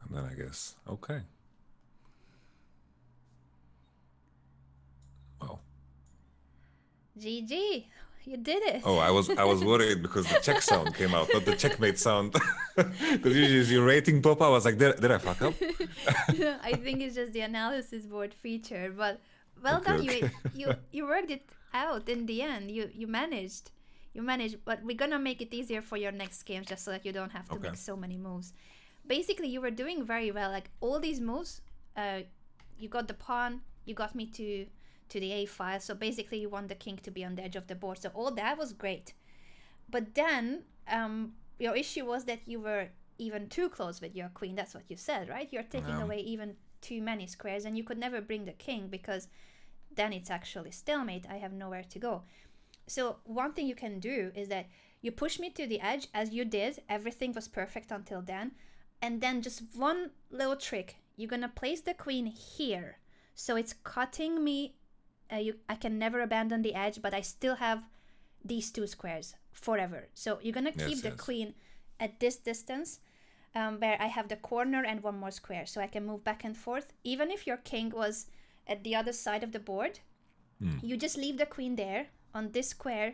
And then I guess, okay. G G, you did it. Oh, I was I was worried because the check sound came out, not the checkmate sound. Because usually your rating pop up, I was like, did, did I fuck up? No, I think it's just the analysis board feature, but well okay, done, okay. You, you you worked it out in the end. You you managed, you managed. But we're gonna make it easier for your next games, just so that you don't have to okay. make so many moves. Basically, you were doing very well. Like all these moves, uh, you got the pawn, you got me to. to the A file, so basically you want the king to be on the edge of the board, so all that was great. But then um, your issue was that you were even too close with your queen, that's what you said, right? You're taking um, away even too many squares, and you could never bring the king because then it's actually stalemate, I have nowhere to go. So one thing you can do is that you push me to the edge as you did, everything was perfect until then, and then just one little trick, you're gonna place the queen here, so it's cutting me. Uh, you, I can never abandon the edge, but I still have these two squares forever. So you're gonna keep yes, the yes. queen at this distance um, where I have the corner and one more square, so I can move back and forth. Even if your king was at the other side of the board, mm. you just leave the queen there on this square,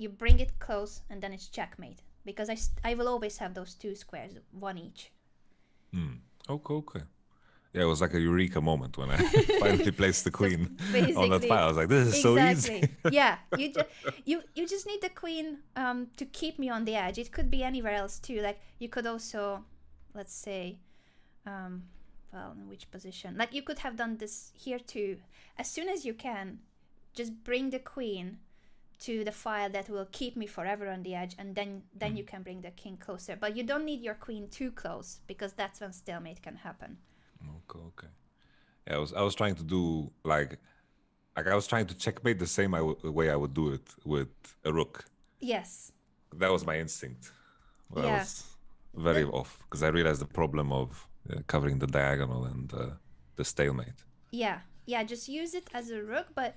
you bring it close, and then it's checkmate. Because I, st I will always have those two squares, one each. Mm. Okay, okay. Yeah, it was like a eureka moment when I finally placed the queen so on that file. I was like, this is exactly. so easy. Yeah, you, ju you, you just need the queen um, to keep me on the edge. It could be anywhere else too. Like you could also, let's say, um, well, in which position? Like you could have done this here too. As soon as you can, just bring the queen to the file that will keep me forever on the edge, and then then you can bring the king closer. But you don't need your queen too close, because that's when stalemate can happen. Okay, okay. Yeah, I was I was trying to do like like I was trying to checkmate the same I w way I would do it with a rook. Yes. That was my instinct. Well, yeah. I was very the off, because I realized the problem of uh, covering the diagonal and uh, the stalemate. Yeah, yeah. Just use it as a rook, but.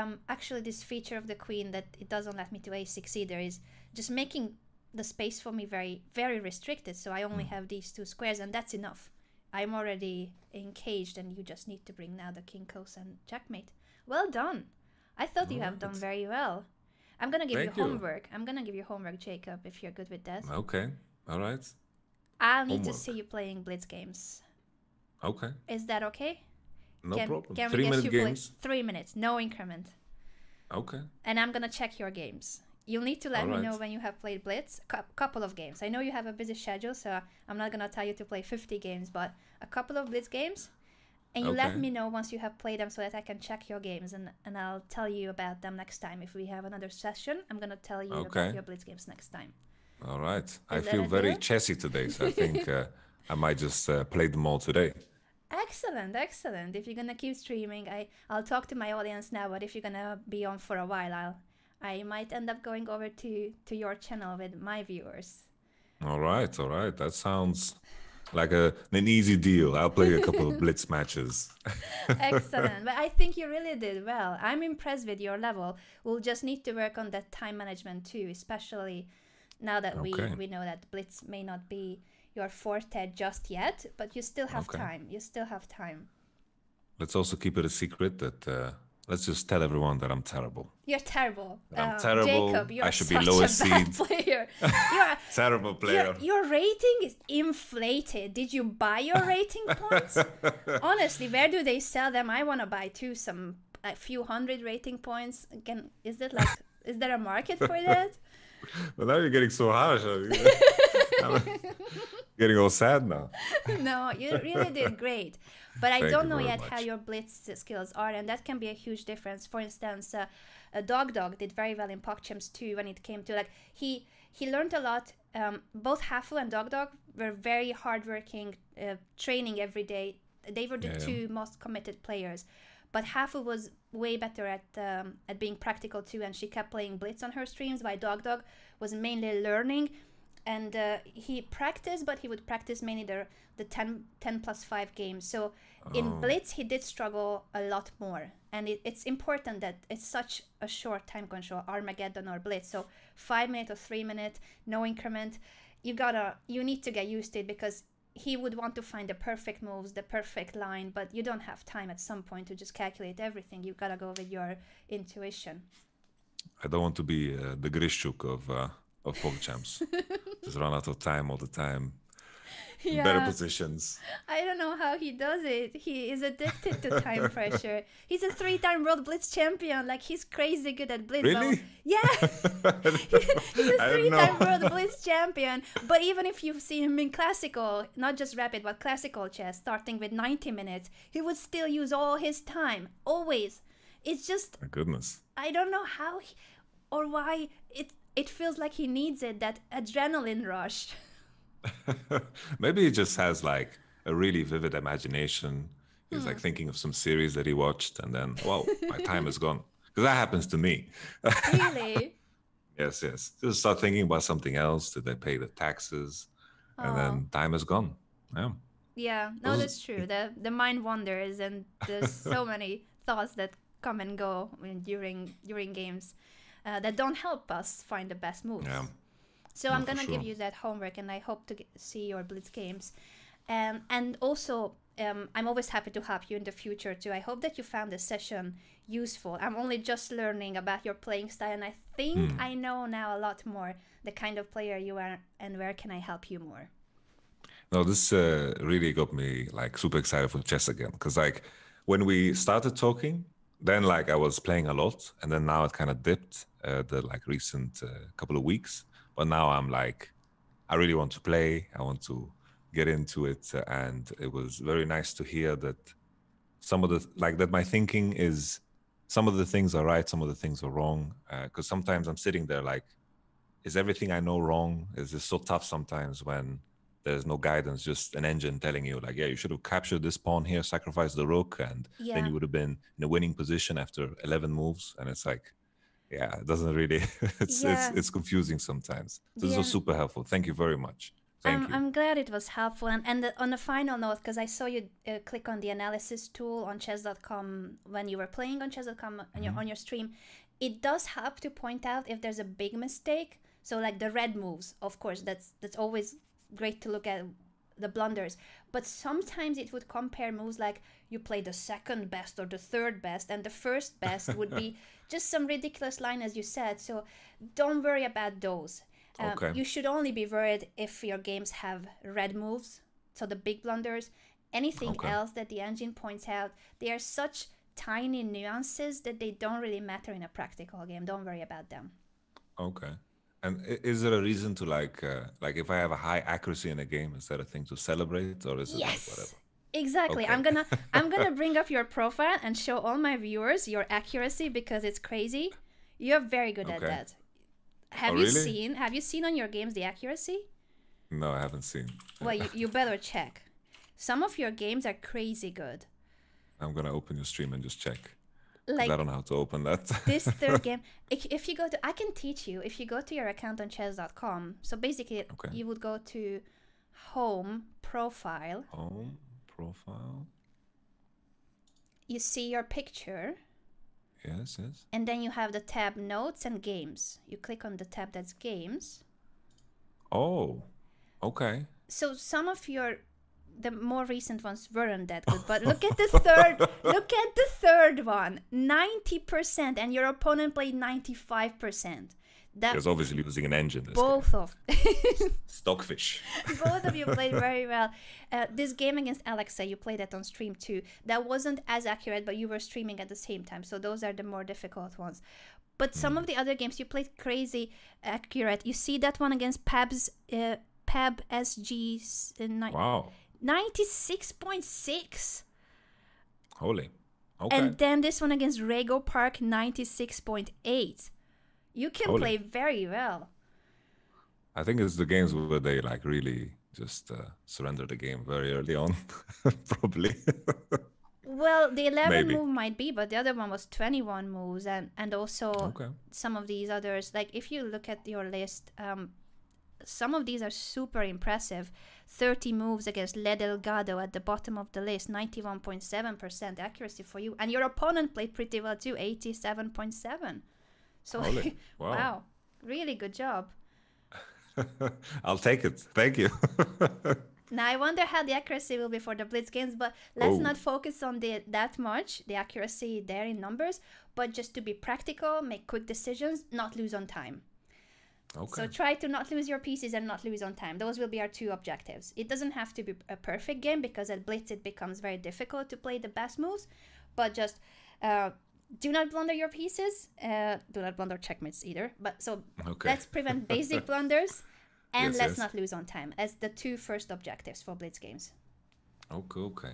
Um, actually, this feature of the queen that it doesn't let me to a six either is just making the space for me very, very restricted. So I only mm. have these two squares, and that's enough. I'm already encaged, and you just need to bring now the king close and checkmate. Well done. I thought oh, you have done very well. I'm going to give you homework. You. I'm going to give you homework, Jakob, if you're good with that. Okay. All right. I'll need homework. to see you playing blitz games. Okay. Is that okay? No can, problem. Can three minute games. Three minutes, no increment. Okay. And I'm gonna check your games. You'll need to let All me right. know when you have played blitz. A couple of games. I know you have a busy schedule, so I'm not gonna tell you to play fifty games, but a couple of blitz games. And you okay. let me know once you have played them, so that I can check your games, and and I'll tell you about them next time. If we have another session, I'm gonna tell you okay. about your blitz games next time. All right. Is I feel very chessy today, so I think uh, I might just uh, play them all today. Excellent, excellent. If you're gonna keep streaming, I I'll talk to my audience now. But if you're gonna be on for a while, I'll I might end up going over to to your channel with my viewers. All right, all right. That sounds like a an easy deal. I'll play a couple of blitz matches. Excellent. But I think you really did well. I'm impressed with your level. We'll just need to work on that time management too, especially now that okay. we we know that blitz may not be your forte just yet, but you still have okay. time. You still have time. Let's also keep it a secret that uh, let's just tell everyone that I'm terrible. You're terrible. I'm um, terrible. Jakob, you're I should such be lower seed. Player. You're terrible player. Your, your rating is inflated. Did you buy your rating points? Honestly, where do they sell them? I want to buy too. Some a few hundred rating points. Can is that like? Is there a market for that? Well, now you're getting so harsh. I'm getting all sad now. No, you really did great. But I Thank don't know yet much. how your blitz skills are, and that can be a huge difference. For instance, uh, uh, Dog Dog did very well in PogChamps too when it came to, like, he he learned a lot. Um, both Hafu and Dog Dog were very hardworking, uh, training every day. They were the yeah, two yeah. most committed players. But Hafu was way better at um, at being practical too, and she kept playing blitz on her streams, while Dog Dog was mainly learning. And uh, he practiced, but he would practice mainly the, the ten, ten plus five games. So oh. in blitz, he did struggle a lot more. And it, it's important that it's such a short time control, Armageddon or blitz. So five minute or three minute, no increment. You gotta, you need to get used to it, because he would want to find the perfect moves, the perfect line, but you don't have time at some point to just calculate everything. You gotta go with your intuition. I don't want to be uh, the Grishuk of... Uh... of PogChamps. Just run out of time all the time. Yeah. Better positions. I don't know how he does it. He is addicted to time pressure. He's a three-time world blitz champion. Like, he's crazy good at blitz. Really? So, yeah. He's a three-time world blitz champion. But even if you've seen him in classical, not just rapid, but classical chess, starting with ninety minutes, he would still use all his time. Always. It's just... My goodness. I don't know how he, or why it... It feels like he needs it, that adrenaline rush. Maybe he just has like a really vivid imagination. He's hmm. like thinking of some series that he watched, and then, wow, my time is gone. Because that happens to me. Really? Yes, yes. Just start thinking about something else. Did they pay the taxes? Oh. And then time is gone. Yeah. Yeah, no, that's true. The, the mind wanders, and there's so many thoughts that come and go during during games. Uh, that don't help us find the best moves. Yeah. So no, I'm gonna sure. give you that homework, and I hope to get, see your blitz games. Um, and also, um, I'm always happy to help you in the future too. I hope that you found this session useful. I'm only just learning about your playing style, and I think mm. I know now a lot more the kind of player you are and where can I help you more. No, this uh, really got me like super excited for chess again, because like when we started talking, then like I was playing a lot, and then now it kind of dipped. Uh, the like recent uh, couple of weeks, but now I'm like, I really want to play. I want to get into it, uh, and it was very nice to hear that some of the like that my thinking is some of the things are right, some of the things are wrong. Because uh, sometimes I'm sitting there like, is everything I know wrong? It's just so tough sometimes when there's no guidance, just an engine telling you like, yeah, you should have captured this pawn here, sacrificed the rook, and yeah. then you would have been in a winning position after eleven moves. And it's like, yeah, it doesn't really, it's, yeah. it's, it's confusing sometimes. So yeah. this was super helpful. Thank you very much. Thank I'm, you. I'm glad it was helpful. And, and the, on a final note, because I saw you uh, click on the analysis tool on chess dot com when you were playing on chess dot com mm-hmm. on, your, on your stream, it does help to point out if there's a big mistake. So like the red moves, of course, that's that's always great to look at, the blunders. But sometimes it would compare moves like you play the second best or the third best, and the first best would be just some ridiculous line, as you said. So don't worry about those. Um, okay. You should only be worried if your games have red moves, so the big blunders. Anything okay. else that the engine points out, they are such tiny nuances that they don't really matter in a practical game. Don't worry about them. Okay. And is there a reason to like, uh, like if I have a high accuracy in a game, is that a thing to celebrate, or is it yes, like whatever? Exactly. Okay. I'm gonna, I'm gonna bring up your profile and show all my viewers your accuracy because it's crazy. You're very good okay. at that. Have oh, you really? seen? Have you seen on your games the accuracy? No, I haven't seen. Well, you, you better check. Some of your games are crazy good. I'm gonna open your stream and just check. Like, I don't know how to open that. This third game, if, if you go to, I can teach you. If you go to your account on chess dot com, so basically okay. you would go to home, profile. Home, profile. You see your picture. Yes, yes. And then you have the tab notes and games. You click on the tab that's games. Oh, okay. So some of your... the more recent ones weren't that good, but look at the third, look at the third one, ninety percent, and your opponent played ninety-five percent. That was obviously using an engine. Both game. of Stockfish. Both of you played very well. Uh, this game against Alexa, you played that on stream too. That wasn't as accurate, but you were streaming at the same time. So those are the more difficult ones. But some mm. of the other games you played crazy accurate. You see that one against Pab's, uh, Pab S G's. Uh, wow. ninety-six point six. Holy. Okay. And then this one against Rego Park, ninety-six point eight. You can Holy. play very well. I think it's the games where they like really just uh, surrender the game very early on, probably. Well, the eleven Maybe. move might be, but the other one was twenty-one moves, and and also okay. some of these others. Like if you look at your list, um, some of these are super impressive. thirty moves against Le Delgado at the bottom of the list, ninety-one point seven percent accuracy for you. And your opponent played pretty well too, eighty-seven point seven. So, wow. wow, really good job. I'll take it. Thank you. Now, I wonder how the accuracy will be for the Blitz games, but let's oh. not focus on the, that much, the accuracy there in numbers, but just to be practical, make quick decisions, not lose on time. Okay. So try to not lose your pieces and not lose on time. Those will be our two objectives. It doesn't have to be a perfect game because at Blitz it becomes very difficult to play the best moves, but just uh, do not blunder your pieces. Uh, do not blunder checkmates either. But so okay. let's prevent basic blunders and yes, let's yes. not lose on time as the two first objectives for Blitz games. Okay, okay.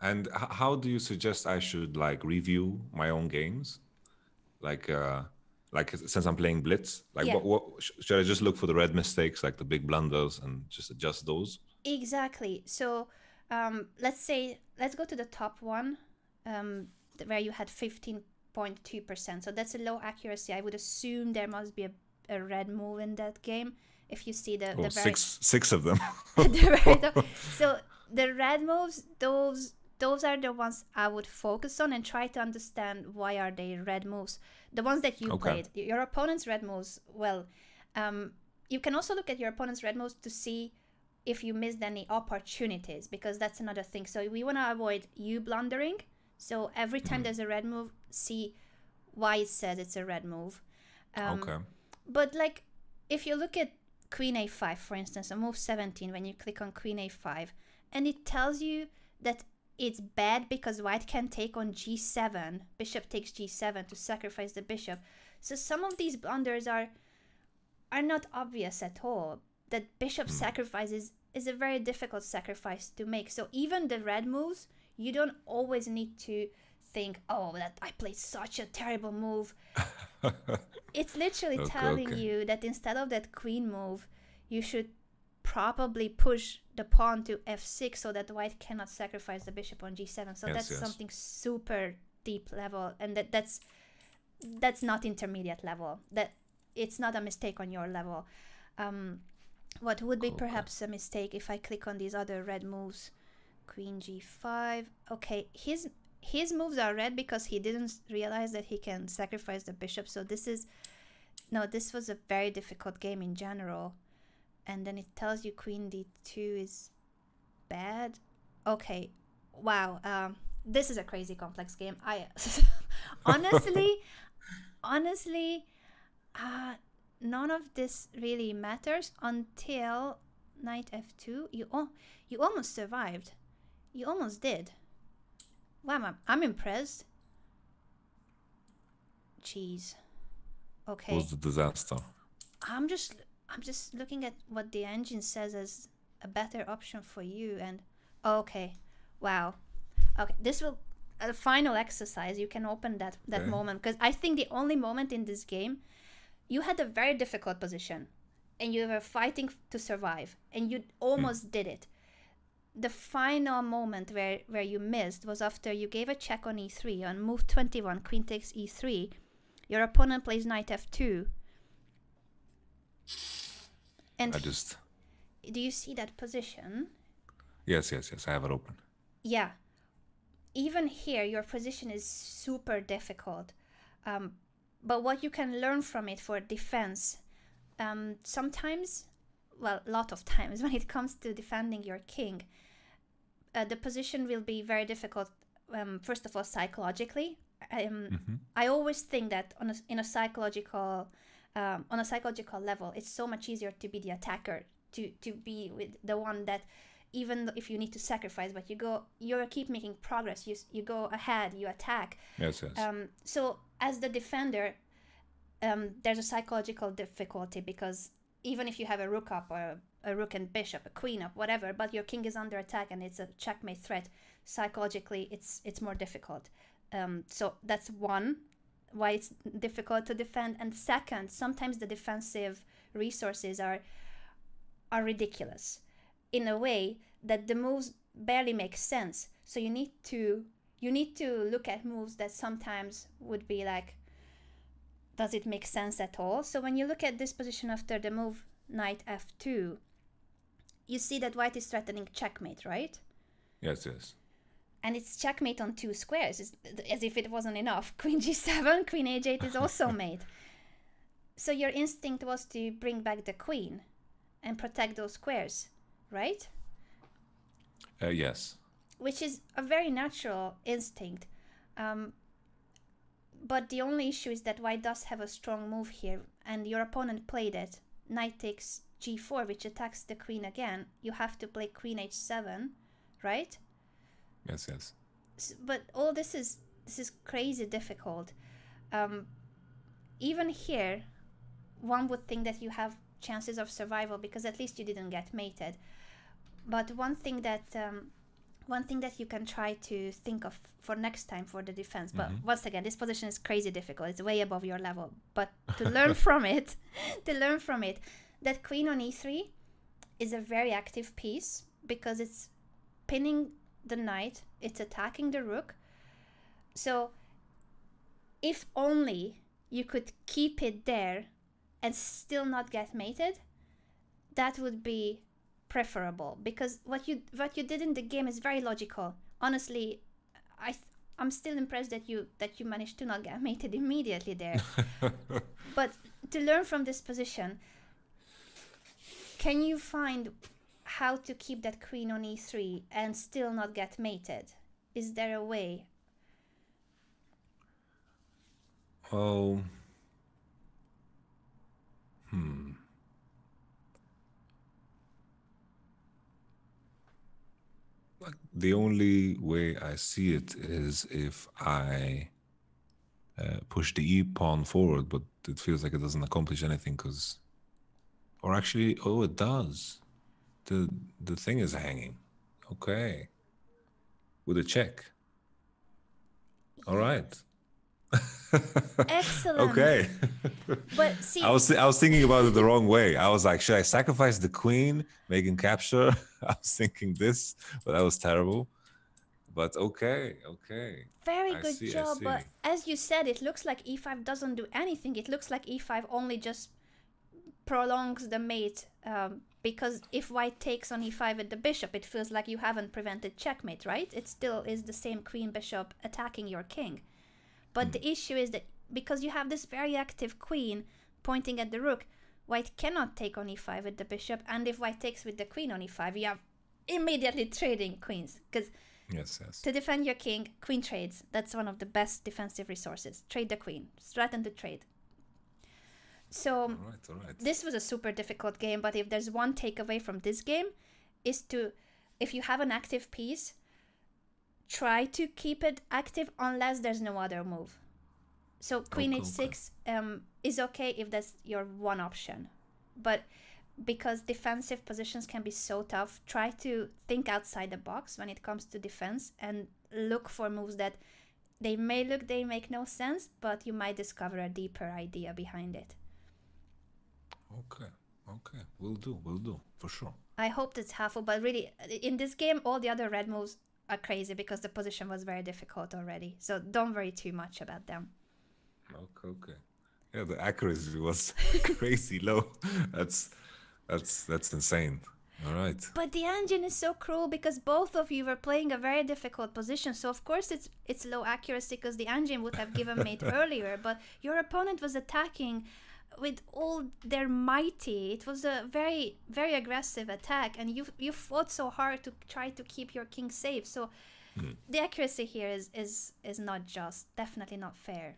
And how do you suggest I should like review my own games? Like... Uh... Like since I'm playing Blitz, like yeah. what, what should I just look for the red mistakes, like the big blunders, and just adjust those? Exactly. So um, let's say let's go to the top one um, where you had fifteen point two percent. So that's a low accuracy. I would assume there must be a, a red move in that game. If you see the, oh, the very, six six of them. the very top. So the red moves, those. Those are the ones I would focus on and try to understand why are they red moves. The ones that you okay. played, your opponent's red moves, well, um, you can also look at your opponent's red moves to see if you missed any opportunities, because that's another thing. So we want to avoid you blundering. So every time mm. there's a red move, see why it says it's a red move. Um, okay. But like, if you look at Queen A five, for instance, on move seventeen, when you click on Queen A five, and it tells you that it's bad because white can take on G seven. Bishop takes G seven to sacrifice the bishop. So some of these blunders are are not obvious at all. That bishop sacrifices is a very difficult sacrifice to make. So even the red moves, you don't always need to think, oh, that I played such a terrible move. It's literally okay, telling okay. you that instead of that queen move, you should probably push the pawn to f six so that white cannot sacrifice the bishop on g seven. So yes, that's yes. something super deep level, and that that's that's not intermediate level. That it's not a mistake on your level. Um, what would be okay. perhaps a mistake if I click on these other red moves? Queen g five. Okay, his his moves are red because he didn't realize that he can sacrifice the bishop. So this is no, this was a very difficult game in general. And then it tells you queen d two is bad. Okay, wow. Um, this is a crazy complex game. I honestly, honestly, uh, none of this really matters until knight f two. You oh, you almost survived. You almost did. Wow, I'm impressed. Jeez. Okay. It was a disaster. I'm just. I'm just looking at what the engine says as a better option for you, and oh, okay, wow, okay, this will a uh, final exercise. You can open that that okay. moment, because I think the only moment in this game you had a very difficult position and you were fighting to survive, and you almost mm. did it. The final moment where where you missed was after you gave a check on e three on move twenty-one. Queen takes e three. Your opponent plays knight f two. And I just do you see that position? Yes, yes, yes. I have it open. Yeah. Even here, your position is super difficult. Um, but what you can learn from it for defense, um, sometimes, well, a lot of times when it comes to defending your king, uh, the position will be very difficult, um, first of all, psychologically. Um, mm-hmm. I always think that on a, in a psychological... Um, on a psychological level, it's so much easier to be the attacker, to to be with the one that, even if you need to sacrifice, but you go, you keep making progress. You you go ahead, you attack. Yes, yes. Um, so as the defender, um, there's a psychological difficulty, because even if you have a rook up or a, a rook and bishop, a queen up, whatever, but your king is under attack and it's a checkmate threat. Psychologically, it's it's more difficult. Um, so that's one. Why it's difficult to defend. And second, sometimes the defensive resources are are ridiculous in a way that the moves barely make sense. So you need to you need to look at moves that sometimes would be like, does it make sense at all? So when you look at this position after the move knight f two, you see that white is threatening checkmate, right? Yes, yes. And it's checkmate on two squares, it's, as if it wasn't enough. Queen g seven, queen h eight is also mate. So your instinct was to bring back the queen and protect those squares, right? Uh, yes. Which is a very natural instinct. Um, but the only issue is that white does have a strong move here, and your opponent played it. Knight takes g four, which attacks the queen again. You have to play queen h seven, right? Yes, yes. But all this is this is crazy difficult. Um, even here, one would think that you have chances of survival because at least you didn't get mated. But one thing that um, one thing that you can try to think of for next time for the defense. But mm-hmm. once again, this position is crazy difficult. It's way above your level. But to learn from it, to learn from it, that queen on e three is a very active piece because it's pinning the knight, it's attacking the rook. So if only you could keep it there and still not get mated, that would be preferable, because what you what you did in the game is very logical. Honestly, I th I'm still impressed that you that you managed to not get mated immediately there. But to learn from this position, can you find how to keep that queen on e three and still not get mated? Is there a way? Oh. Hmm. Like, the only way I see it is if I uh, push the e pawn forward, but it feels like it doesn't accomplish anything because, or actually, oh, it does. The, the thing is hanging. Okay. With a check. All right. Excellent. Okay. But see, I was th I was thinking about it the wrong way. I was like, should I sacrifice the queen, making capture? I was thinking this, but that was terrible. But okay, okay. Very I good see, job. But as you said, it looks like e five doesn't do anything. It looks like e five only just prolongs the mate, um, because if white takes on e five at the bishop, it feels like you haven't prevented checkmate, right? It still is the same queen bishop attacking your king. But mm. the issue is that because you have this very active queen pointing at the rook, white cannot take on e five at the bishop. And if white takes with the queen on e five, you have immediately trading queens, because Yes, yes. to defend your king, queen trades. That's one of the best defensive resources. Trade the queen. Threaten to trade. So all right, all right. This was a super difficult game, but if there's one takeaway from this game is to, if you have an active piece, try to keep it active unless there's no other move. So queen okay, h six okay. Um, is okay if that's your one option. But because defensive positions can be so tough, try to think outside the box when it comes to defense and look for moves that they may look, they make no sense, but you might discover a deeper idea behind it. Okay, okay, will do, will do, for sure. I hope that's helpful, but really, in this game, all the other red moves are crazy because the position was very difficult already, so don't worry too much about them. Okay, okay. Yeah, the accuracy was crazy low. That's... That's that's insane. All right. But the engine is so cruel because both of you were playing a very difficult position. So of course it's it's low accuracy because the engine would have given mate earlier. But your opponent was attacking with all their mighty. It was a very very aggressive attack, and you you fought so hard to try to keep your king safe. So mm. the accuracy here is is is not just, definitely not fair.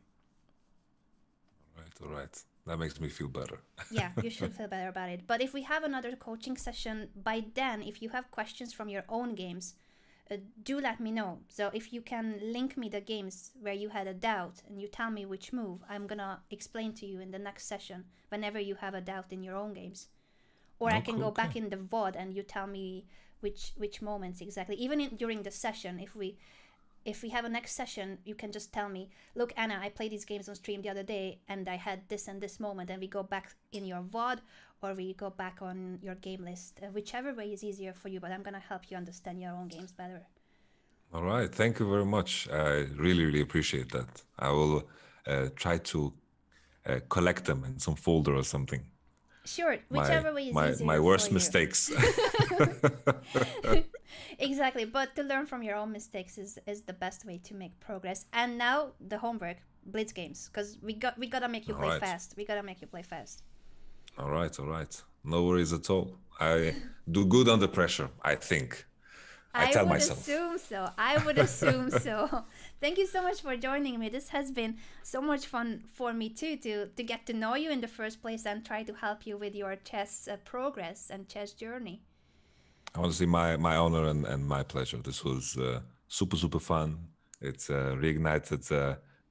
All right. All right. That makes me feel better. Yeah, you should feel better about it. But if we have another coaching session, by then, if you have questions from your own games, uh, do let me know. So if you can link me the games where you had a doubt and you tell me which move, I'm going to explain to you in the next session whenever you have a doubt in your own games. Or oh, I can cool, go back cool. in the V O D and you tell me which which moments exactly. Even in, during the session, if we... If we have a next session, you can just tell me, look, Anna, I played these games on stream the other day and I had this and this moment, and we go back in your V O D or we go back on your game list, uh, whichever way is easier for you, but I'm going to help you understand your own games better. All right. Thank you very much. I really, really appreciate that. I will uh, try to uh, collect them in some folder or something. Sure, whichever my, way is my, easier. My worst for you. mistakes. Exactly, but to learn from your own mistakes is is the best way to make progress. And now the homework, blitz games, because we got we gotta make you all play right. fast. We gotta make you play fast. All right, all right, no worries at all. I do good under pressure, I think. I, I tell would myself. assume so. I would assume so. Thank you so much for joining me. This has been so much fun for me too to to get to know you in the first place and try to help you with your chess uh, progress and chess journey. Honestly, my my honor and, and my pleasure. This was uh, super super fun. It's uh, reignited uh,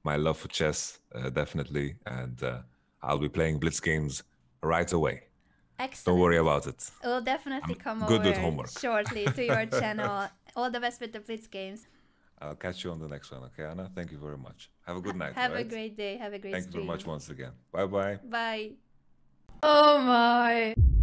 my love for chess, uh, definitely, and uh, I'll be playing blitz games right away. Excellent. Don't worry about it. We'll definitely I'm come good over with homework. shortly to your channel. All the best with the blitz games. I'll catch you on the next one, okay, Anna? Thank you very much. Have a good night. Have right? a great day. Have a great day. Thank stream. you very much once again. Bye bye. Bye. Oh my.